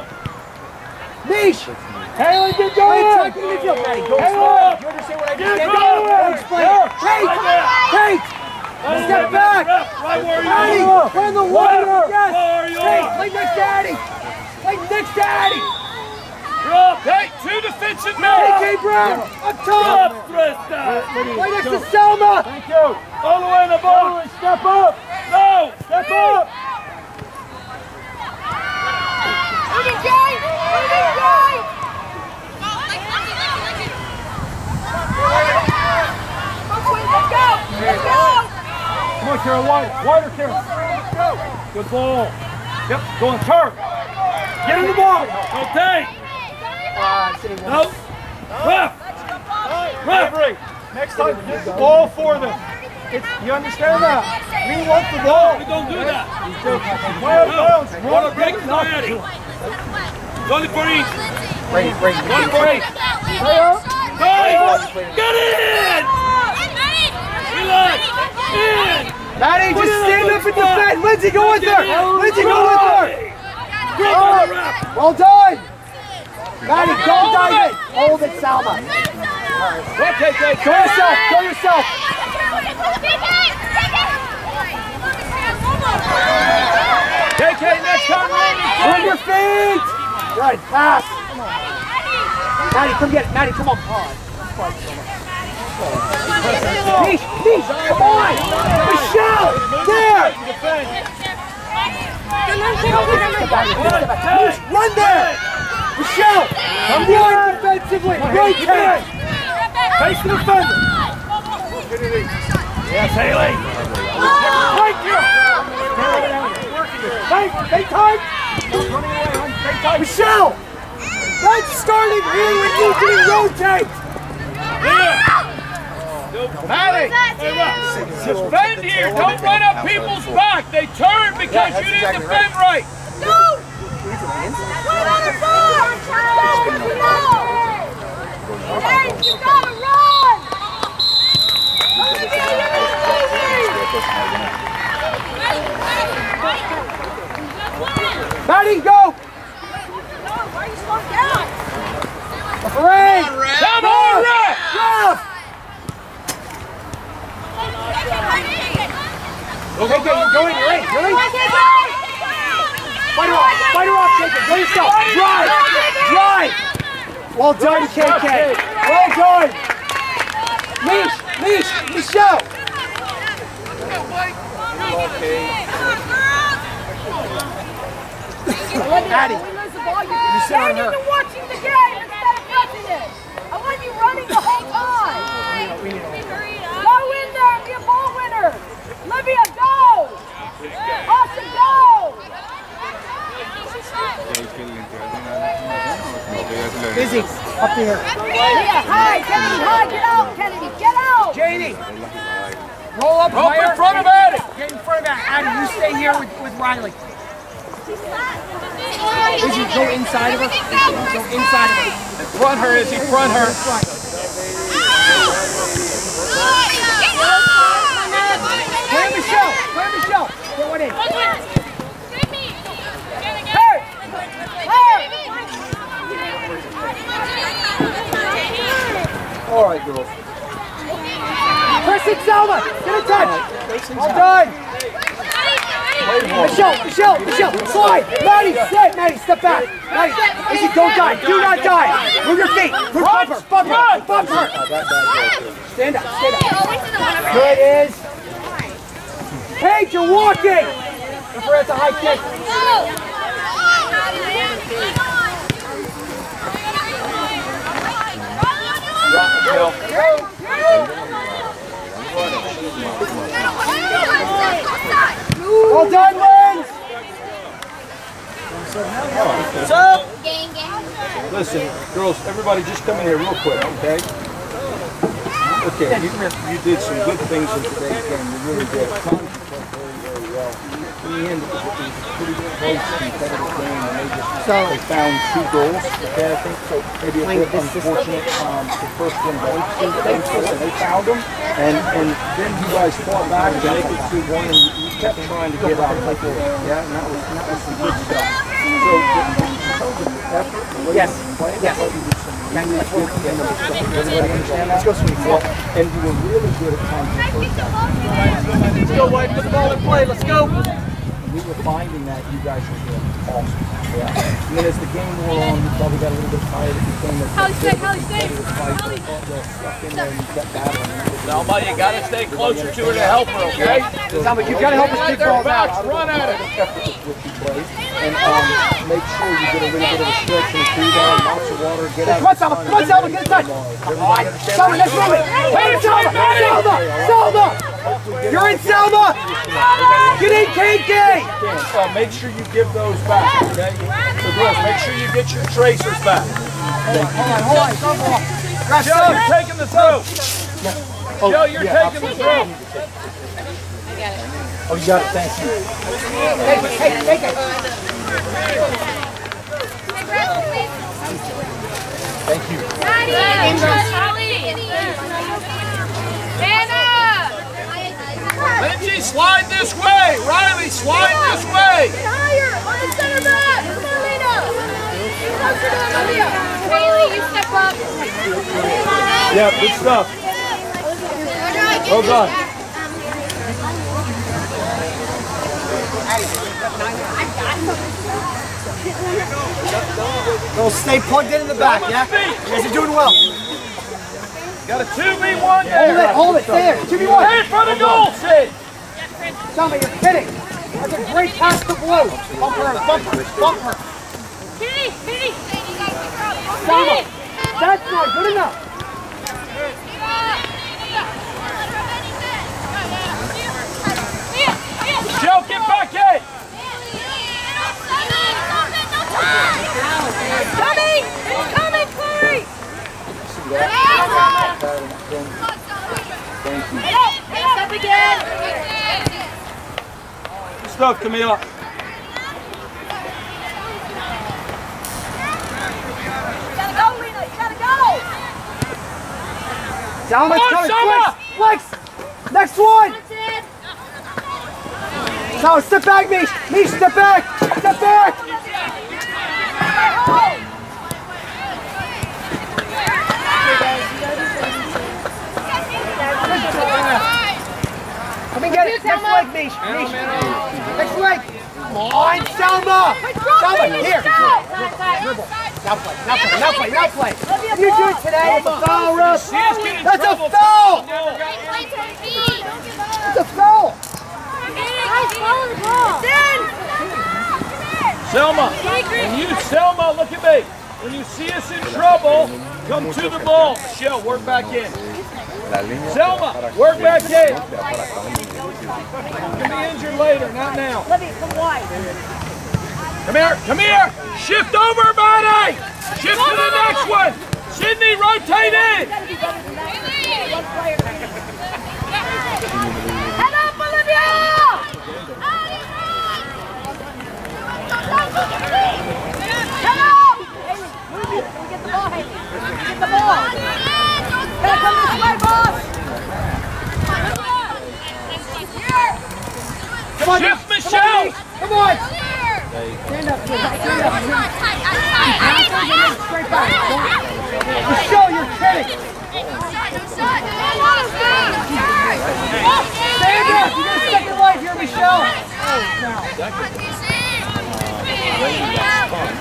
Niche. Haley, get going. Haley, you understand what I just said? Go. Explain. Kate. Step back. Right where you are. Daddy, in the water. Yes. Kate, like next to Daddy. Drop. Hey, two defensive men. KK Brown, up top. Right next to Selma. Thank you. All the way in the ball. Step up. No. Step up. Let's go. Come on, Carol, wider, Carol. Good ball. Yep, go on, turn. Get in the ball. Okay. Nope. Ref. Referee. Next time, get the ball for them. It's, you understand that? We want the ball. No, we don't do that. We want to break the body. Only for each. Only for each. Get in! Relax. In! Maddie, just stand up and defend. Lindsay, go in there. Lindsay, go in there. Well done. Maddie, don't dive in. Hold it, Salma. Okay, okay. Go yourself. Go yourself. KK, next time, on your feet! Right, pass! Come on. Maddie, come get it. Maddie, come on. Niche, Niche, come on! Michelle! There! Niche, run there! Michelle! Come on defensively! Right there! Face the defender! Yes, Haley! Right here! Stay tight! Michelle! That's starting here when you can rotate! Maddie! Defend here! Don't run up people's back! They turn because you didn't defend right! Go! We're on the floor! James, you gotta run! Olivia, you're crazy! Maddie, go! No, why are you slowing down? Referee! Come on, ref! Ref! Okay, go, go in, you're in, you're in! Fight her off, KK, go yourself! Drive! Drive! Well done, KK! Well done! Leash, leash, Michelle! Maddie, you're standing and watching the game instead of touching it. I want you running the whole time. Go in there and be a ball winner. Olivia, go. Austin, go. Busy, up here. Leah, high, get out, Kennedy, get out. Janie, roll up higher. In front of Addie. Get in front of Addie. You stay here with Riley. Izzy, go inside of her. Go inside of her. Front her, Izzy. Front her. Play Michelle. Play Michelle. Get one in. Hey! Hey! All right, girls. Kristen Salma, get a touch. Well done. Michelle, Michelle, Michelle, slide! Maddie, sit! Maddie, step back! Maddie, Izzy, don't die! Do not die! Move your feet! Move, bump her! Bump her! Bump her! Stand up, stand up. Good is... Paige, you're walking! Referee, that's a high kick. Well done, Lynn! What's up? Listen, girls, everybody just come in here real quick, okay? Okay, you did some good things in today's game. You really did. Very well. In the end, it was a pretty close competitive game, and they found two goals. Okay, I think so. Maybe a bit unfortunate. The first one, they found them, and then you guys fought back and make it 2-1, and you kept trying to get out like this. Yeah, and that was some good stuff. So, yes, yes. Let's go, sweetie. And you were really good at times. Let's go, Wade. Get the ball in play. Let's go. we were finding that you guys were doing awesome. Yeah. And then as the game wore on, we probably got a little bit tired of the game. Somebody, you gotta stay closer to her to help her, okay? Somebody, you gotta help us keep our backs. Run at it. And make sure you get a little bit of a stretch and cool down, lots of water, get out. Come on, Salva, get a touch. Salva, let's move it. Wait, Salva. You're in Selma! Get in, KK! Make sure you give those back, okay? So girls, make sure you get your tracers back. Hold on. Joe, you're taking the throw! Joe, you're taking the throw! I got it. Oh, you got it, thank you. Take it. Thank you. Lindsay, slide this way! Riley, slide this way! Get higher! On the center back! Come on, Lena! Closer to Olivia! Bailey, you step up! Yeah, good stuff. Oh, God. Well, stay plugged in the back, yeah? You guys are doing well. Got a 2v1 there. Hold it there. 2v1. Head for the goal, Sid. Tommy, you're kidding. That's a great pass to blow. Bump her. Kitty. Tommy, that's not good enough. Joe, get back in. Tommy, it's coming, Corey. Thank you. Hands up again. Good stuff, Camille. You gotta go, Lena. Salma's coming. Flex. Next one. Salma, step back, Mish. Mish, step back. Step back. Let me get it. Next leg, Mish. Next leg. On, Selma. Selma, here. Now play. What you do today? It's a foul, Russ. That's a foul. That's a foul. Selma, look at me. When you see us in trouble, come to the ball. Michelle, work back in. Selma, work back in. You can be injured later, not now. Come here. Shift over, buddy. Shift to the next one. Sydney, rotate in. Head up, Olivia. Head up. Get the ball. Gotta come this way, boss! Shift, Michelle! Come on! Stand up! Michelle, you're kidding! Stand up! You got a second life here, Michelle!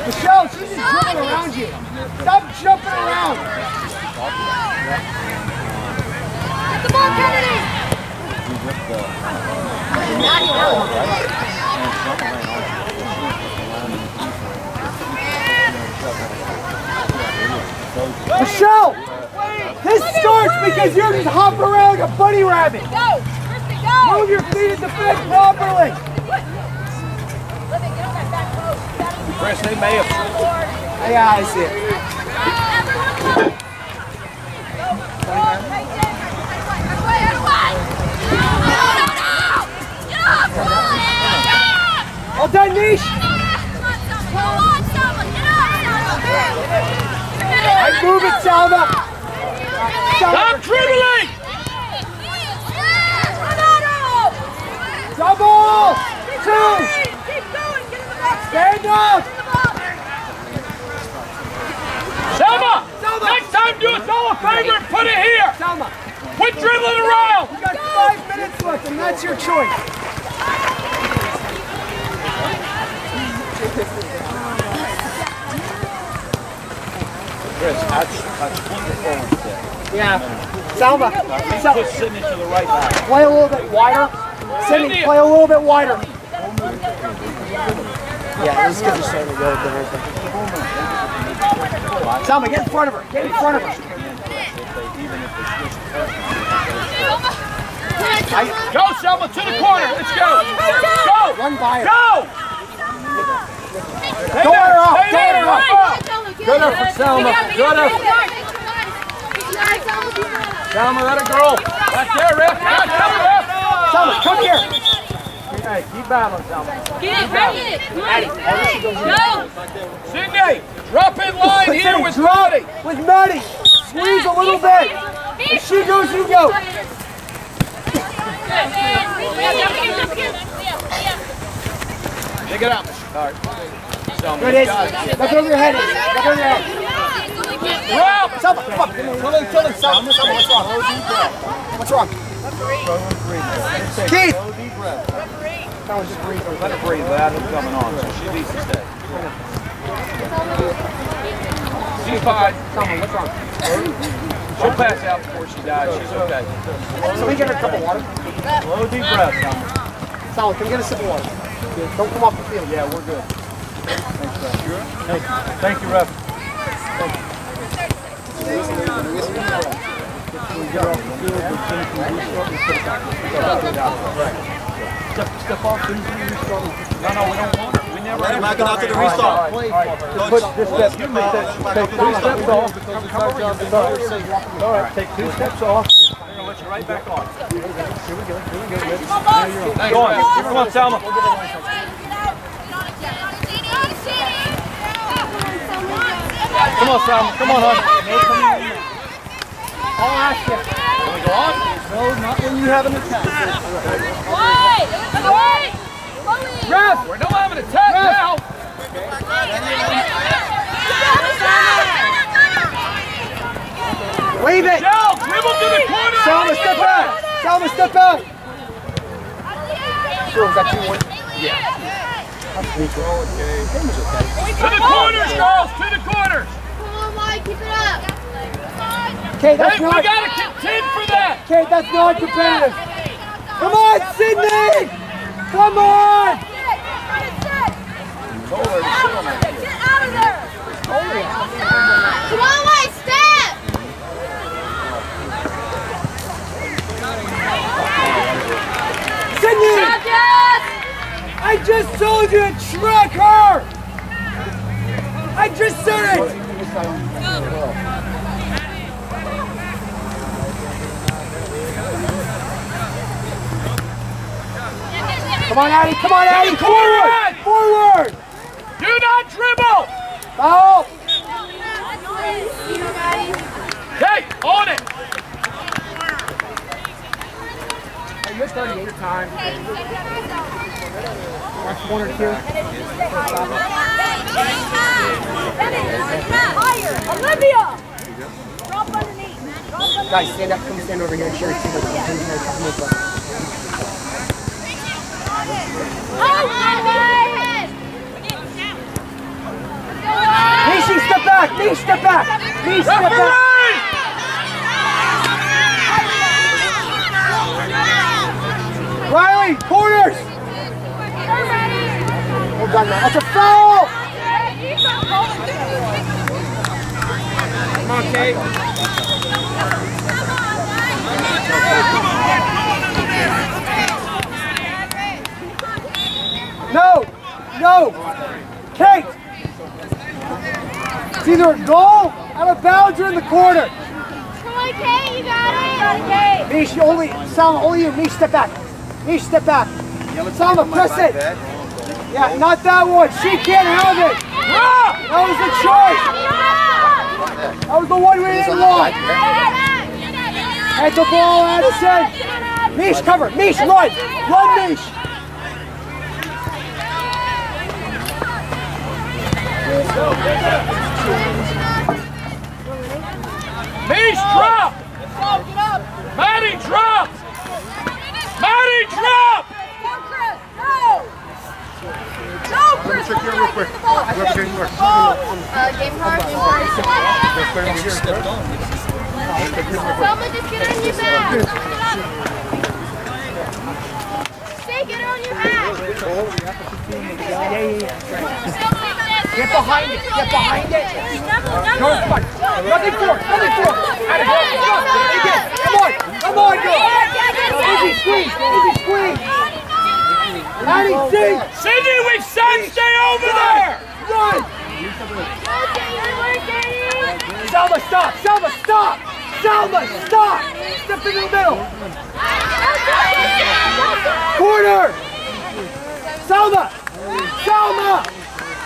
Michelle, she's just jumping around you! Stop jumping around! Get the ball, Kennedy! Michelle! This starts because you're just hopping around like a bunny rabbit! Go! Move your feet at the bed properly! Fresh, they may have. Yeah, I see it. All done, Mish! Move it, Salva! Stop dribbling! Double! Keep going! Stand up! Salva! Next time, do us all a favor and put it here! Salva! Quit dribbling around! You got 5 minutes left, and that's your choice! Yeah. Salva. Push Sydney to the right back. Play a little bit wider. Sydney, play a little bit wider. Yeah, these kids are starting to go with everything. Salva, get in front of her. Get in front of her. Go, Selma, to the corner. Let's go. Go. Run by her. Go. Go her off. Go her off. Good up for Selma. Good up. Selma, let her go. Back there, Rick. Selma, come here. Okay, keep battling, Selma. Get it. Bring it. Go. Sydney, drop in line here with Maddie. With Maddie. Squeeze a little bit. If she goes, you go. Pick it up. All right. That's over your head. That's over your head. Selma, come on. Tell him, Selma. What's wrong? What's wrong? Keith! That was just breathing. Let her breathe without him coming on, so she needs to stay. G5. Selma, what's wrong? She'll pass out before she dies. She's okay. Can we get her a cup of water? Slow, deep breath, Sal. Sal, can we get a sip of water? Don't come off the field. Yeah, we're good. Thanks, Sal. Thank you, Ref. Thank you. Step off. No, we don't want her. Right, back out to the restart. Take 2 steps off. We're going to let you right back on. Here we go. Come on, Selma. Come on, Selma. Come on, honey. I'll ask you. Want to go on? No, not when you have an attack. Wait! Ref! We don't have an attack now! Leave it! Dribble to the corner! Selma, step back! Selma, step back! Sure, is that 2-1? Yeah. To the corners, girls! To the corners! Come on, Mike, keep it up! Okay, that's not... We gotta contend for that! Okay, that's not competitive! Come on, Sydney! Come on! Get out of there! Come on, White, step! Sydney! I just told you to track her! I just said it! Come on, Addie! Come on, Addie! Forward! Forward! Do not dribble! Foul! Hey! On it! Hey, you're 38 times. Watch one or two. Higher! Olivia! Drop underneath. Guys, stand up. Come stand over here and share your team. Nishi, step back! Nishi, step back! Nishi, step back! Riley, corners! Well done, man. That's a foul! Come on, Kate. Come on, no! No! Kate! It's either a goal, out of bounds, or in the corner. Come on, Kate, you got it! Nish, only, Salma, only you. Nish, step back. Nish, step back. Salma, press it. Yeah, not that one. She can't have it. That was the choice. That was the one we didn't want. At the ball, Addison. Nish, cover. Nish, run. Run, Nish. Mish, drop! Maddie, drop! Maddie, drop! No, Chris, no! No, Let me check you real quick. Game card. Stepped on. Someone just get on your back. Say get on your back. Get behind it. Get behind it. Go for it. Nothing for it. Nothing for it. Come on. Come on, girl. Easy squeeze. Easy squeeze. Sydney, we've said stay over there! Run! Selma, stop! Selma, stop! Selma, stop! Step into the middle! Corner! Selma! Selma!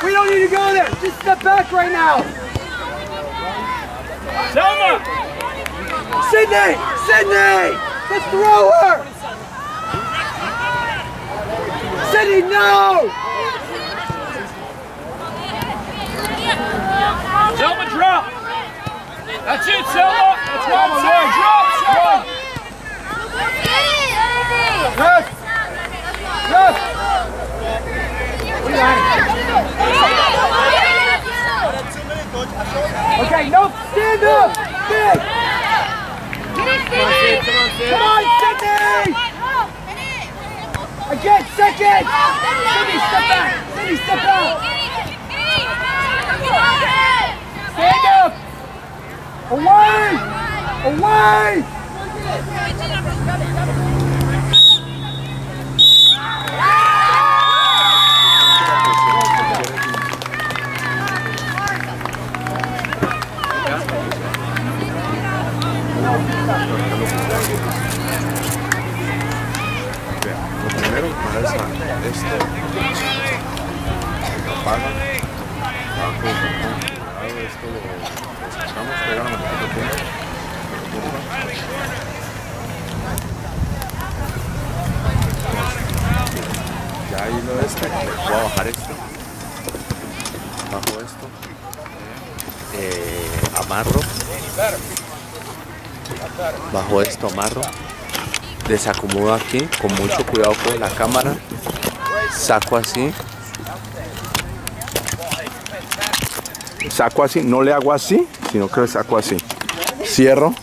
We don't need to go there! Just step back right now! Selma! Sydney! Sydney! Let's throw her! Sydney, no! Selma, drop! That's it, Selma! That's one, Selma! Drop, Selma! Yes! Yes! Okay, no, stand up! Stand! Come on, Sydney! Again, second! Sydney, step back! Sydney, step back! Stand up! Away! Away! Voy a bajar esto, bajo esto, amarro, bajo esto, amarro, desacomodo aquí, con mucho cuidado con la cámara, saco así, no le hago así, sino que saco así, cierro.